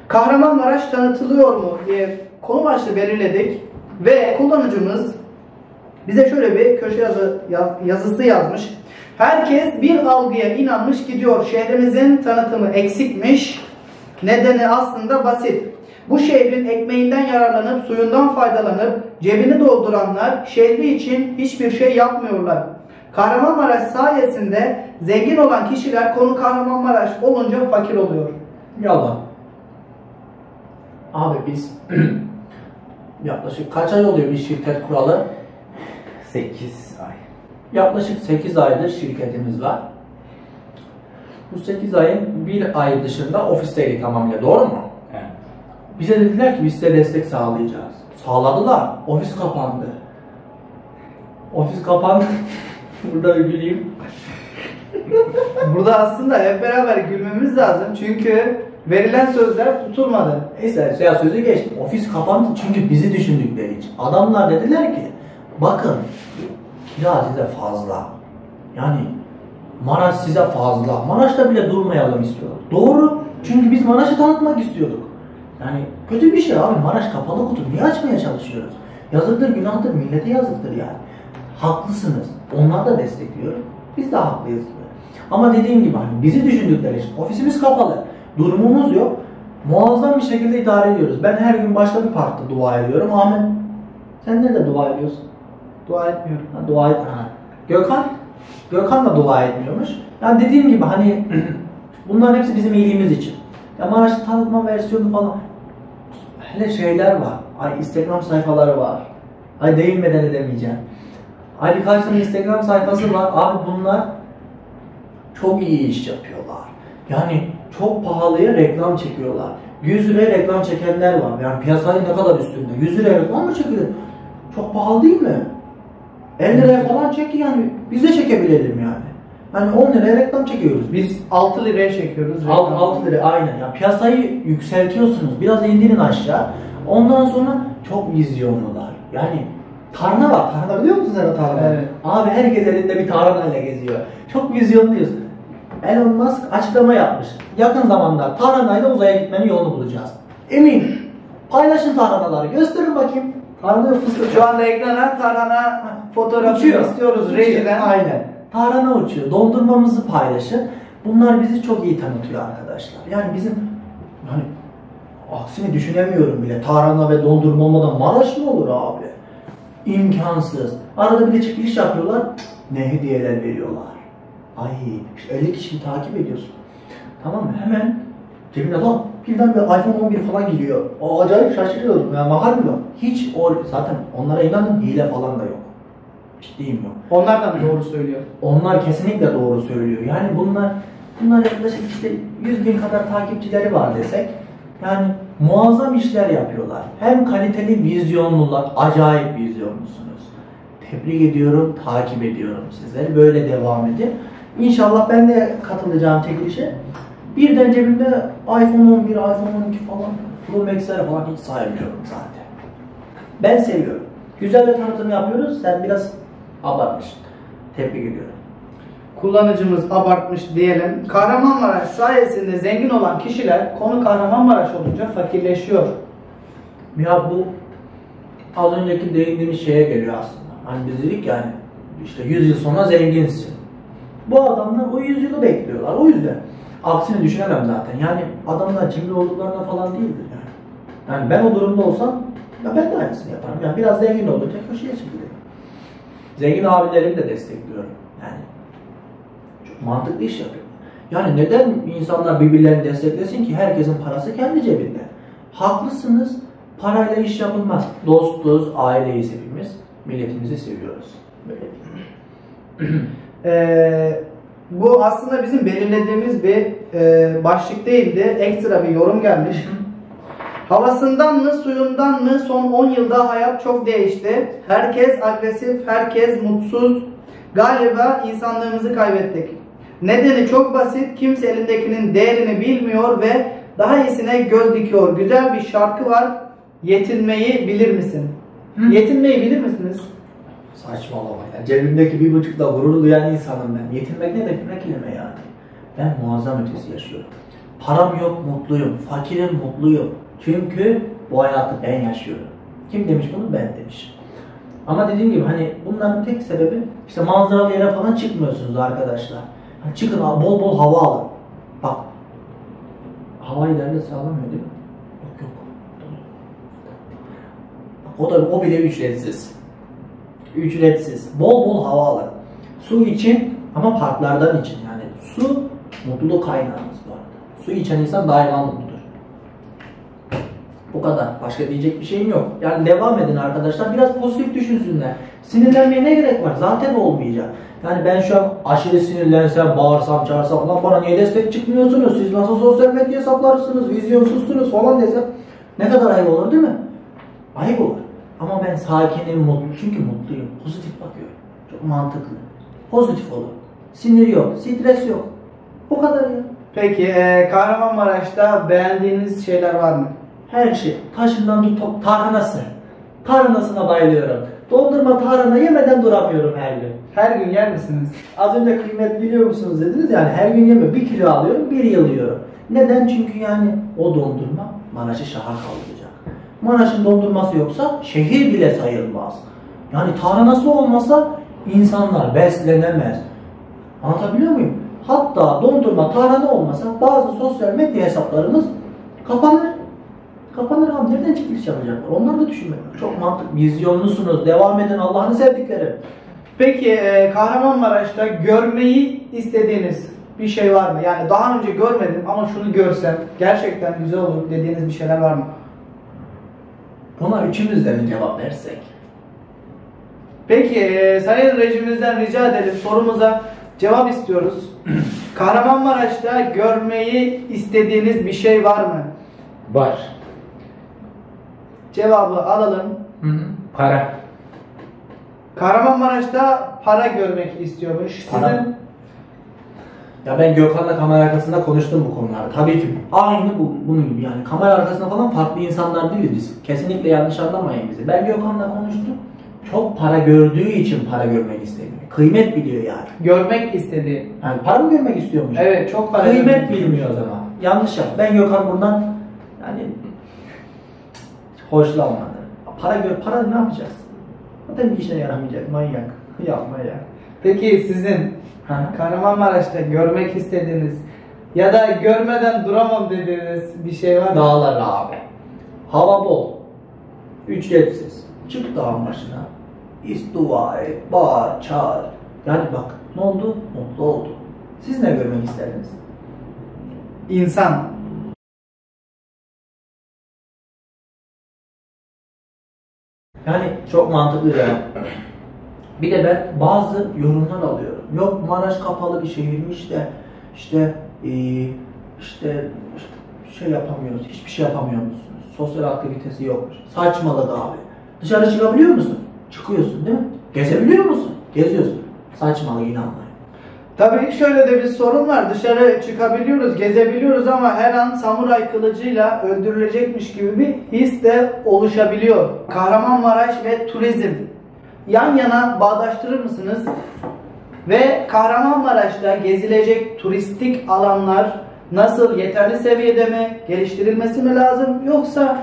Kahramanmaraş tanıtılıyor mu diye konu başlığı belirledik ve kullanıcımız bize şöyle bir köşe yazı, yaz, yazısı yazmış. Herkes bir algıya inanmış gidiyor. Şehrimizin tanıtımı eksikmiş. Nedeni aslında basit. Bu şehrin ekmeğinden yararlanıp suyundan faydalanıp cebini dolduranlar şehri için hiçbir şey yapmıyorlar. Kahramanmaraş sayesinde zengin olan kişiler konu Kahramanmaraş olunca fakir oluyor. Yalan. Abi biz yaklaşık kaç ay oluyor bir şirket kuralı? sekiz ay. Yaklaşık sekiz aydır şirketimiz var. Bu sekiz ayın bir ay dışında ofisteydik tamamıyla, doğru mu? Evet. Bize dediler ki biz size destek sağlayacağız. Sağladılar. Ofis kapandı. Ofis kapandı. Burada bir güleyim. Burada aslında hep beraber gülmemiz lazım çünkü verilen sözler tutulmadı. Neyse, ya sözü geçtim. Ofis kapandı çünkü bizi düşündükleri için. Adamlar dediler ki bakın kira size fazla. Yani Maraş size fazla. Maraş'ta bile durmayalım istiyorlar. Doğru. Çünkü biz Maraş'ı tanıtmak istiyorduk. Yani kötü bir şey abi. Maraş kapalı kutu. Niye açmaya çalışıyoruz? Yazıktır, günahtır. Millete yazıktır yani. Haklısınız. Onlar da destekliyor. Biz de haklıyız gibi. Ama dediğim gibi hani bizi düşündükleri için ofisimiz kapalı. Durumumuz yok. Muazzam bir şekilde idare ediyoruz. Ben her gün başka bir partide dua ediyorum. Ahmet, sen nerede dua ediyorsun? Dua etmiyorum. Ha, dua et. Ha. Gökhan, Gökhan da dua etmiyormuş. Yani dediğim gibi hani bunların hepsi bizim iyiliğimiz için. Ya Maraş'ta tanıtma versiyonu falan. Hele şeyler var. Ay Instagram sayfaları var. Ay değinmeden edemeyeceğim. Ay birkaç tane Instagram sayfası var. Abi bunlar çok iyi iş yapıyorlar. Yani çok pahalıya reklam çekiyorlar. yüz liraya reklam çekenler var. Yani piyasanın ne kadar üstünde. yüz liraya reklam mı çekilir? Çok pahalı değil mi? elli liraya falan çek yani. Biz de çekebilelim yani. Yani on liraya reklam çekiyoruz. Biz altı liraya çekiyoruz. altı liraya aynen. Yani piyasayı yükseltiyorsunuz. Biraz indirin aşağı. Ondan sonra çok vizyonlular. Yani tarhana var. Tarhana biliyor musunuz sen o tarhana? Evet. Abi herkes elinde bir tarhanayla geziyor. Çok vizyonluyuz. Elon Musk açıklama yapmış. Yakın zamanda tarhanayla uzaya gitmenin yolunu bulacağız. Eminim. Paylaşın tarhanaları. Gösterin bakayım. Tarhana fıstık. Şu anda ekrana tarhana fotoğrafı istiyoruz. Rejiden. Aynen. Tarhana uçuyor. Dondurmamızı paylaşın. Bunlar bizi çok iyi tanıtıyor arkadaşlar. Yani bizim yani aksini düşünemiyorum bile. Tarhana ve dondurma olmadan Maraş mı olur abi? İmkansız. Arada bir de çekiliş yapıyorlar. Ne hediyeler veriyorlar. Ay işte elli kişiyi takip ediyorsun. Tamam mı? Hemen cebine lan birden bir iPhone on bir falan geliyor. O acayip şaşırıyorum. Yani mahal mı yok? Hiç o, zaten onlara inanın hile falan da yok. Ciddiyim yok. Onlar da mı doğru söylüyor? Onlar kesinlikle doğru söylüyor. Yani bunlar bunlar yaklaşık işte yüz bin kadar takipçileri var desek yani muazzam işler yapıyorlar. Hem kaliteli, vizyonlular. Acayip vizyonlusunuz. Tebrik ediyorum, takip ediyorum sizleri. Böyle devam edin. İnşallah ben de katılacağım çekilişe. Birden cebimde iPhone on bir, iPhone on iki falan, Pro Max'ler falan hiç saymıyorum zaten. Ben seviyorum. Güzel bir tanıtım yapıyoruz. Sen biraz abartmışsın. Tebrik ediyorum. Kullanıcımız abartmış diyelim. Kahramanmaraş sayesinde zengin olan kişiler konu Kahramanmaraş olunca fakirleşiyor. Ya bu az önceki değindiğimiz şeye geliyor aslında. Hani biz dedik yani işte yüz yıl sonra zenginsin. Bu adamlar o yüzyılı bekliyorlar. O yüzden aksini düşünemem zaten. Yani adamlar cimri olduklarına falan değildir yani. Yani ben o durumda olsam ya ben de aynısını yaparım. Yani biraz zengin olacak köşeye çekilirim. Zengin abilerimi de destekliyorum. Yani çok mantıklı iş yapıyor. Yani neden insanlar birbirlerini desteklesin ki? Herkesin parası kendi cebinde. Haklısınız. Parayla iş yapılmaz. Dostuz, aileyiz hepimiz. Milletimizi seviyoruz. Böyle. Ee, bu aslında bizim belirlediğimiz bir e, başlık değildi. Ekstra bir yorum gelmiş. Havasından mı, suyundan mı? Son on yılda hayat çok değişti. Herkes agresif, herkes mutsuz. Galiba insanlığımızı kaybettik. Nedeni çok basit. Kimse elindekinin değerini bilmiyor ve daha iyisine göz dikiyor. Güzel bir şarkı var. Yetinmeyi bilir misin? Hı? Yetinmeyi bilir misiniz? Saçmalama. Yani cebimdeki bir buçukla gurur duyan insanım ben. Yetinmek ne demek? Ne kelime yani? Ben muazzam ötesi yaşıyorum. Param yok, mutluyum. Fakirim, mutluyum. Çünkü bu hayatı ben yaşıyorum. Kim demiş bunu? Ben demiş. Ama dediğim gibi hani bunların tek sebebi işte manzaralı yere falan çıkmıyorsunuz arkadaşlar. Hani çıkın, bol bol hava alın. Bak. Havayı derdi sağlamıyor değil mi? Yok yok. O da o bile ücretsiz. Ücretsiz. Bol bol hava alın. Su için ama parklardan için yani. Su mutluluk kaynağımız bu arada. Su içen insan daima mutludur. O kadar. Başka diyecek bir şeyim yok. Yani devam edin arkadaşlar. Biraz pozitif düşünsünler. Sinirlenmeye ne gerek var? Zaten olmayacak. Yani ben şu an aşırı sinirlensem, bağırsam, çağırsam falan bana niye destek çıkmıyorsunuz? Siz nasıl sosyal medya hesaplarsınız, vizyonsuzsunuz falan desem ne kadar ayıp olur değil mi? Ayıp olur. Ama ben sakinim, mutluyum. Çünkü mutluyum. Pozitif bakıyorum. Çok mantıklı. Pozitif olur. Sinir yok, stres yok. O kadar ya. Peki ee, Kahramanmaraş'ta beğendiğiniz şeyler var mı? Her şey. Taşından tut tarhanası. Tarhanasına bayılıyorum. Dondurma tarhana yemeden duramıyorum her gün. Her gün yer misiniz? Az önce kıymet biliyor musunuz dediniz yani her gün yemiyorum. Bir kilo alıyorum, bir yıl yiyorum. Neden? Çünkü yani o dondurma Maraş'ı şaha kaldıracak. Maraş'ın dondurması yoksa şehir bile sayılmaz. Yani tarhanası olmasa insanlar beslenemez. Anlatabiliyor muyum? Hatta dondurma tarhana olmasa bazı sosyal medya hesaplarımız kapanır. Kapanır abi, nereden çıkış yapacaklar? Onları da düşünmek. Çok mantıklı. Vizyonlusunuz. Devam edin, Allah'ını sevdikleri. Peki Kahramanmaraş'ta görmeyi istediğiniz bir şey var mı? Yani daha önce görmedim ama şunu görsem gerçekten güzel olur dediğiniz bir şeyler var mı? Buna üçümüz de mi cevap versek? Peki sayın rejimimizden rica edelim, sorumuza cevap istiyoruz. Kahramanmaraş'ta görmeyi istediğiniz bir şey var mı? Var. Cevabı alalım. Hı hı. Para. Kahramanmaraş'ta para görmek istiyormuş. Sizin... Para. Ya ben Gökhan'la kamera arkasında konuştum bu konularda. Tabii ki aynı bu, bunun gibi yani kamera arkasında falan farklı insanlar değiliz biz. Kesinlikle yanlış anlamayın bizi. Ben Gökhan'la konuştum. Çok para gördüğü için para görmek istemiyor. Kıymet biliyor yani. Görmek istedi. Yani para mı görmek istiyormuş? Evet, çok para. Kıymet bilmiyor o zaman. Yanlış yap. Ben Gökhan bundan yani hoşlanmadı. Para gör, para ne yapacağız? Zaten bir işe yaramayacak, manyak. Yapma ya. Peki sizin Kahramanmaraş'ta görmek istediğiniz ya da görmeden duramam dediğiniz bir şey var mı? Dağlar abi. Hava bol. Ücretsiz. Çık dağın başına. İstiva et, bağır, çağır. Yani bak ne oldu? Mutlu oldu. Siz ne görmek isterdiniz? İnsan. Yani çok mantıklı ya. Bir de ben bazı yorumlar alıyorum. Yok Maraş kapalı bir şehirmiş de işte işte, işte şey yapamıyoruz, hiçbir şey yapamıyorsunuz. Sosyal aktivitesi yokmuş. Saçmaladı abi. Dışarı çıkabiliyor musun? Çıkıyorsun değil mi? Gezebiliyor musun? Geziyorsun. Saçmalı, inanmayın. Tabii ki şöyle de bir sorun var. Dışarı çıkabiliyoruz, gezebiliyoruz ama her an samuray kılıcıyla öldürülecekmiş gibi bir his de oluşabiliyor. Kahramanmaraş ve turizm yan yana bağdaştırır mısınız? Ve Kahramanmaraş'ta gezilecek turistik alanlar nasıl, yeterli seviyede mi, geliştirilmesi mi lazım yoksa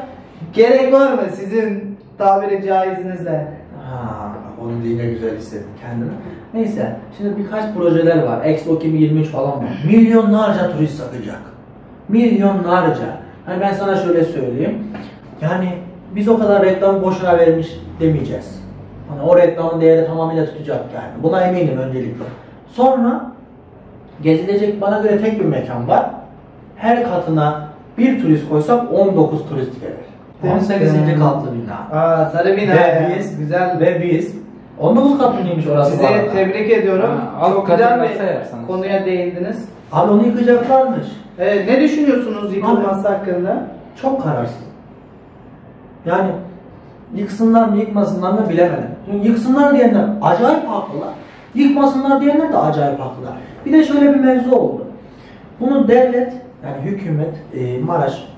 gerek var mı sizin tabiri caizinizle? Ha, onu yine güzel hissettim kendimi. Neyse, şimdi birkaç projeler var. Expo iki bin yirmi üç falan var. Milyonlarca turist satacak. Milyonlarca. Hani ben sana şöyle söyleyeyim. Yani biz o kadar reklam boşuna vermiş demeyeceğiz. Hani o reklamın değeri tamamıyla tutacak yani. Buna eminim öncelikle. Sonra gezilecek bana göre tek bir mekan var. Her katına bir turist koysak on dokuz turist gelir. on sekizinci katlı bina. Aa, sarı bina. Ve biz, güzel. Ve biz. on dokuz katlıymış orası. Size tebrik ediyorum. Ha, çok güzel bir konuya değindiniz. Abi onu yıkacaklarmış. Ee, ne düşünüyorsunuz yıkılması hakkında? Çok kararsız. Yani yıksınlar mı yıkmasınlar mı bilemedim. Çünkü yıksınlar diyenler acayip haklılar. Yıkmasınlar diyenler de acayip haklılar. Bir de şöyle bir mevzu oldu. Bunu devlet, yani hükümet, e, Maraş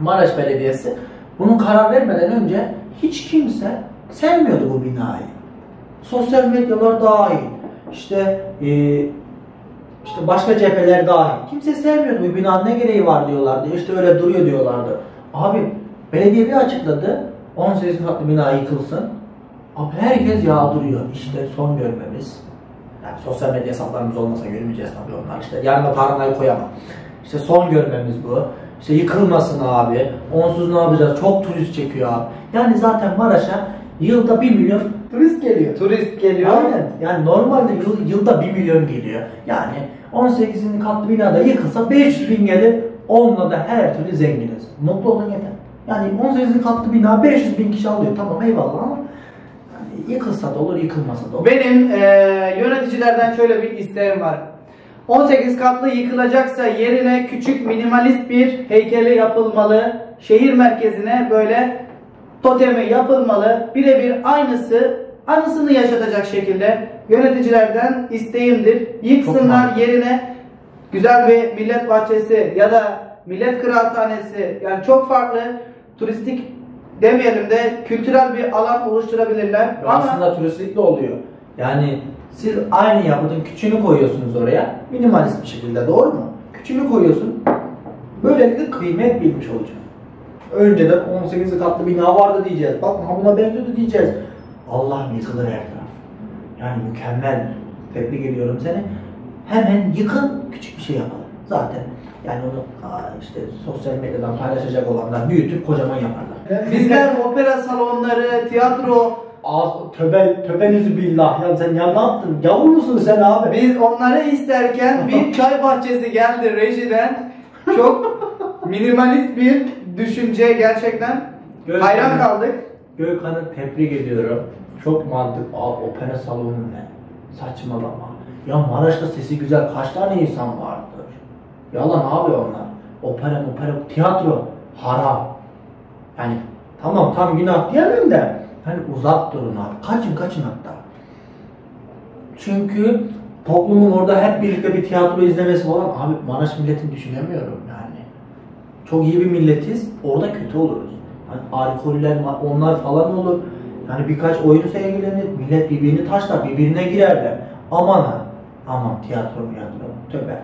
Maraş Belediyesi bunun karar vermeden önce hiç kimse sevmiyordu bu binayı. Sosyal medyalar dahil, işte e, işte başka cepheler dahil. Kimse sevmiyordu bu binanın ne gereği var diyorlardı. İşte öyle duruyor diyorlardı. Abi belediye bir açıkladı, on sekiz katlı bina yıkılsın. Abi herkes yağdırıyor. İşte son görmemiz. Yani sosyal medya hesaplarımız olmasa görmeyeceğiz tabii onlar. İşte yarın da tarnayı koyamam. İşte son görmemiz bu. İşte yıkılmasın abi. Onsuz ne yapacağız? Çok turist çekiyor abi. Yani zaten Maraş'a yılda bir milyon turist geliyor. Turist geliyor. Aynen. Yani normalde yıl, yılda bir milyon geliyor. Yani on sekizinci katlı binada yıkılsa beş yüz bin gelir. Onunla da her türlü zenginiz. Mutlu olun yeter. Yani on sekizinci katlı bina beş yüz bin kişi alıyor. Tamam eyvallah ama yani yıkılsa da olur, yıkılmasa da olur. Benim ee, yöneticilerden şöyle bir isteğim var. on sekiz katlı yıkılacaksa yerine küçük minimalist bir heykeli yapılmalı. Şehir merkezine böyle totemi yapılmalı. Birebir aynısı, anısını yaşatacak şekilde yöneticilerden isteğimdir. Yıksınlar yerine güzel bir millet bahçesi ya da millet kıraathanesi, yani çok farklı turistik demeyelim de kültürel bir alan oluşturabilirler. Ama aslında turistik de oluyor. Yani siz aynı yapının küçüğünü koyuyorsunuz oraya, minimalist bir şekilde, doğru mu? Küçüğünü koyuyorsun, böylelikle kıymet bilmiş olacak. Önceden on sekiz katlı bina vardı diyeceğiz, bak buna benziyordu diyeceğiz. Allah yıkılır her taraf. Yani mükemmel, tebrik ediyorum seni. Hemen yıkın, küçük bir şey yapalım zaten. Yani onu işte sosyal medyadan paylaşacak olanlar büyütüp kocaman yaparlar. Bizler opera salonları, tiyatro, töbe, töbenizi billah. Ya sen ya ne yaptın? Yavur musun sen abi? Biz onları isterken bir çay bahçesi geldi rejiden. Çok minimalist bir düşünce gerçekten. Gökhan'ı, hayran kaldık. Gökhan'ı tebrik ediyorum. Çok mantıklı. Abi opera salonu ne? Saçmalama. Ya Maraş'ta sesi güzel kaç tane insan vardır? Yalan abi onlar. Opera, opera, tiyatro, haram. Yani tamam tam günah diyelim de hani uzak durun abi. Kaçın kaçın hatta. Çünkü toplumun orada hep birlikte bir tiyatro izlemesi olan abi Maraş milletini düşünemiyorum yani. Çok iyi bir milletiz. Orada kötü oluruz. Hani alkoller onlar falan olur. Yani birkaç oyun sevgilenir. Millet birbirini taşlar. Birbirine girerler. Aman ha. Aman tiyatro tiyatro. Töbe.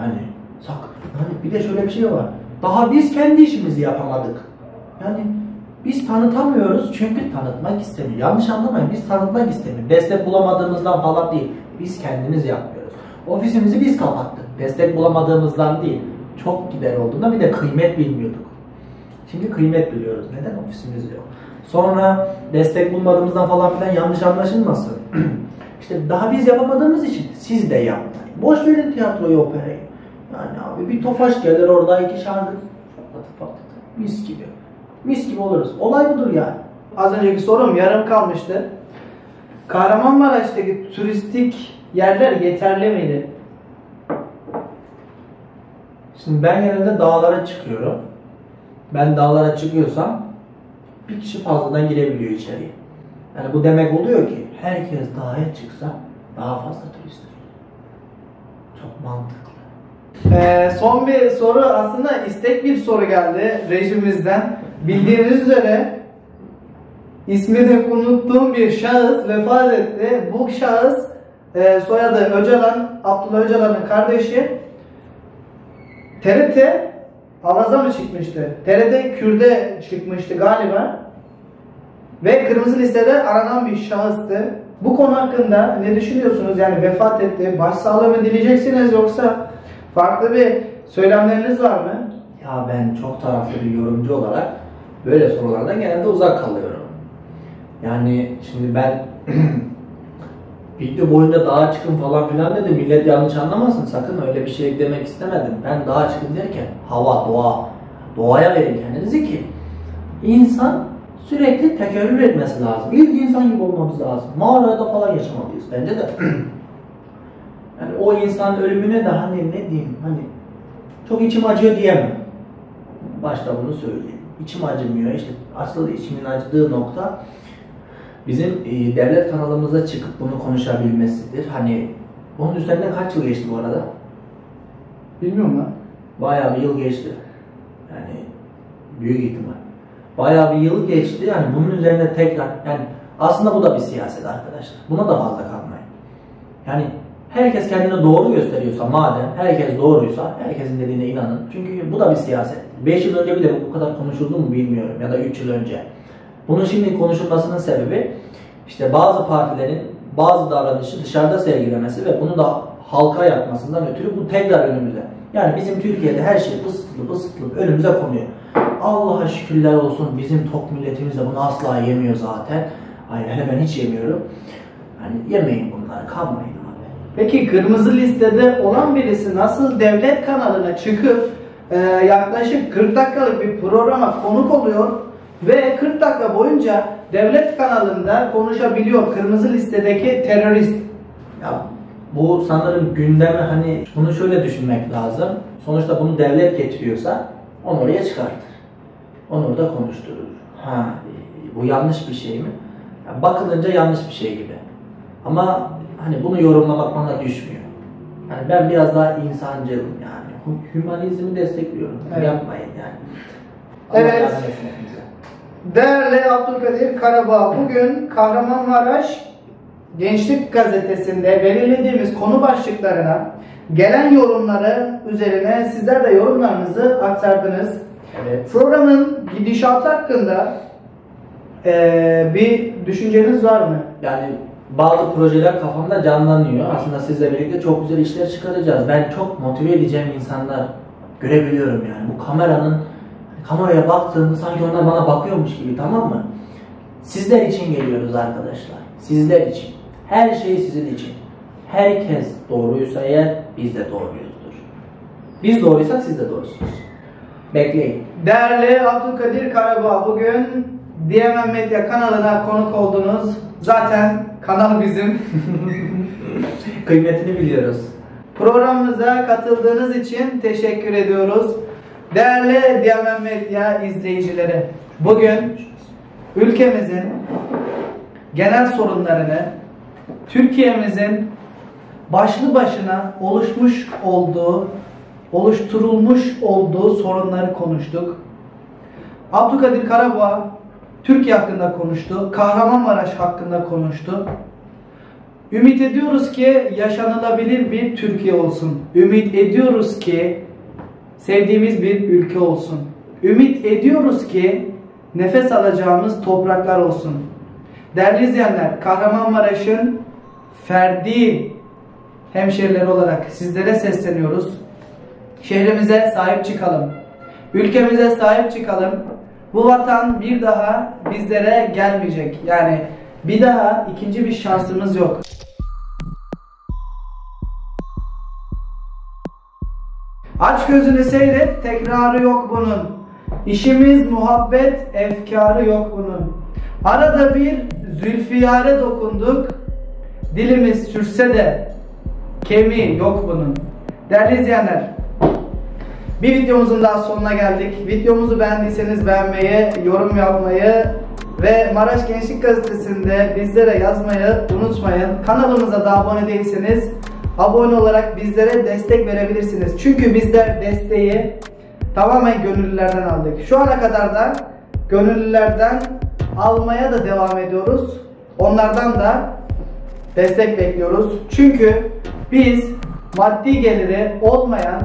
Yani sakın. Hani bir de şöyle bir şey var. Daha biz kendi işimizi yapamadık. Yani biz tanıtamıyoruz çünkü tanıtmak istemiyor. Yanlış anlamayın, biz tanıtmak istemiyor. Destek bulamadığımızdan falan değil. Biz kendimiz yapmıyoruz. Ofisimizi biz kapattık. Destek bulamadığımızdan değil. Çok gider olduğunda bir de kıymet bilmiyorduk. Şimdi kıymet biliyoruz. Neden? Ofisimiz yok. Sonra destek bulmadığımızdan falan filan yanlış anlaşılmasın. İşte daha biz yapamadığımız için siz de yapmayın. Boş verin tiyatroyu, operayı. Yani abi bir Tofaş gelir orada iki şarkı patlatıp patlatıp mis gibi. Mis gibi oluruz. Olay budur yani. Az önceki sorum yarım kalmıştı. Kahramanmaraş'taki turistik yerler yeterli miydi? Şimdi ben genelde dağlara çıkıyorum. Ben dağlara çıkıyorsam bir kişi fazladan girebiliyor içeriye. Yani bu demek oluyor ki herkes dağa çıksa daha fazla turist gelir. Çok mantıklı. Ee, son bir soru, aslında istek bir soru geldi rejimimizden. Bildiğiniz üzere ismi de unuttuğum bir şahıs vefat etti. Bu şahıs e, soyadı Öcalan, Abdullah Öcalan'ın kardeşi. T R T avaza mı çıkmıştı? T R T Kürt'e çıkmıştı galiba. Ve kırmızı listede aranan bir şahıstı. Bu konu hakkında ne düşünüyorsunuz? Yani vefat etti, başsağlığı mı dileyeceksiniz yoksa farklı bir söylemleriniz var mı? Ya ben çok taraflı bir yorumcu olarak böyle sorulardan genelde uzak kalıyorum. Yani şimdi ben video boyunca dağa çıkın falan filan dedim. Millet yanlış anlamasın, sakın öyle bir şey demek istemedim. Ben dağa çıkın derken hava, doğa, doğaya verin kendinizi ki insan sürekli tekerrür etmesi lazım. İlk insan gibi olmamız lazım. Mağarada falan yaşamalıyız bence de. Yani o insan ölümüne de hani ne diyeyim, hani çok içim acıyor diyemem. Başta bunu söyleyeyim. içim acımıyor. İşte asıl içimin acıdığı nokta bizim e, devlet kanalımıza çıkıp bunu konuşabilmesidir. Hani onun üzerinden kaç yıl geçti bu arada? Bilmiyorum lan. Bayağı bir yıl geçti. Yani büyük ihtimal. Bayağı bir yıl geçti. Yani bunun üzerine tekrar, yani aslında bu da bir siyaset arkadaşlar. Buna da fazla kalmayın. Yani herkes kendini doğru gösteriyorsa, madem herkes doğruysa, herkesin dediğine inanın. Çünkü bu da bir siyaset. beş yıl önce bir de bu kadar konuşuldu mu bilmiyorum, ya da üç yıl önce. Bunun şimdi konuşulmasının sebebi işte bazı partilerin bazı davranışı dışarıda sergilemesi ve bunu da halka yapmasından ötürü bu tekrar önümüze. Yani bizim Türkiye'de her şey pısıtılıp pısıtılıp önümüze konuyor. Allah'a şükürler olsun bizim tok milletimiz de bunu asla yemiyor zaten. Hayır, hele ben hiç yemiyorum. Hani yemeyin bunları, kalmayın abi. Peki kırmızı listede olan birisi nasıl devlet kanalına çıkıp e, yaklaşık kırk dakikalık bir programa konuk oluyor ve kırk dakika boyunca devlet kanalında konuşabiliyor kırmızı listedeki terörist? Ya bu sanırım gündeme, hani bunu şöyle düşünmek lazım. Sonuçta bunu devlet getiriyorsa onu oraya çıkartır. Onu orada konuşturur. Ha, bu yanlış bir şey mi? Yani bakılınca yanlış bir şey gibi. Ama hani bunu yorumlamak bana düşmüyor. Yani ben biraz daha insancıyım yani. Hümanizmi destekliyorum. Evet. Yapmayın yani. Allah evet. Değerli Abdülkadir Karaboğa, bugün Kahramanmaraş Gençlik Gazetesi'nde belirlediğimiz konu başlıklarına gelen yorumları üzerine sizler de yorumlarınızı aktardınız. Evet. Programın gidişatı hakkında e, bir düşünceniz var mı? Yani bazı projeler kafamda canlanıyor. Aslında sizle birlikte çok güzel işler çıkaracağız. Ben çok motive edeceğim insanlar görebiliyorum yani. Bu kameranın, kameraya baktığımda sanki onlar bana bakıyormuş gibi, tamam mı? Sizler için geliyoruz arkadaşlar. Sizler için. Her şey sizin için. Herkes doğruysa eğer biz de doğruyuzdur. Biz doğruysak siz de doğrusunuz. Bekleyin. Değerli Abdülkadir Karaboğa, bugün D M N Medya kanalına konuk oldunuz. Zaten kanal bizim. Kıymetini biliyoruz. Programımıza katıldığınız için teşekkür ediyoruz. Değerli D M N Medya izleyicileri, bugün ülkemizin genel sorunlarını, Türkiye'mizin başlı başına oluşmuş olduğu, oluşturulmuş olduğu sorunları konuştuk. Abdülkadir Karaboğa Türkiye hakkında konuştu, Kahramanmaraş hakkında konuştu. Ümit ediyoruz ki yaşanılabilir bir Türkiye olsun. Ümit ediyoruz ki sevdiğimiz bir ülke olsun. Ümit ediyoruz ki nefes alacağımız topraklar olsun. Değerli izleyenler, Kahramanmaraş'ın ferdi hemşehrileri olarak sizlere sesleniyoruz. Şehrimize sahip çıkalım. Ülkemize sahip çıkalım. Bu vatan bir daha bizlere gelmeyecek. Yani bir daha ikinci bir şansımız yok. Aç gözünü seyret, tekrarı yok bunun. İşimiz muhabbet, efkarı yok bunun. Arada bir zülfiyare dokunduk, dilimiz sürse de kemiği yok bunun. Değerli izleyenler, bir videomuzun daha sonuna geldik. Videomuzu beğendiyseniz beğenmeyi, yorum yapmayı ve Maraş Gençlik Gazetesi'nde bizlere yazmayı unutmayın. Kanalımıza da abone değilseniz abone olarak bizlere destek verebilirsiniz. Çünkü bizler desteği tamamen gönüllülerden aldık. Şu ana kadar da gönüllülerden almaya da devam ediyoruz. Onlardan da destek bekliyoruz. Çünkü biz maddi geliri olmayan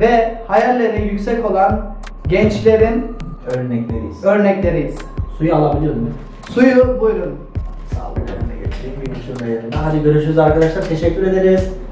ve hayalleri yüksek olan gençlerin örnekleriyiz. Örnekleriyiz. Suyu alabiliyor muyum? Suyu buyurun. Sağ olun. Hadi görüşürüz arkadaşlar. Teşekkür ederiz.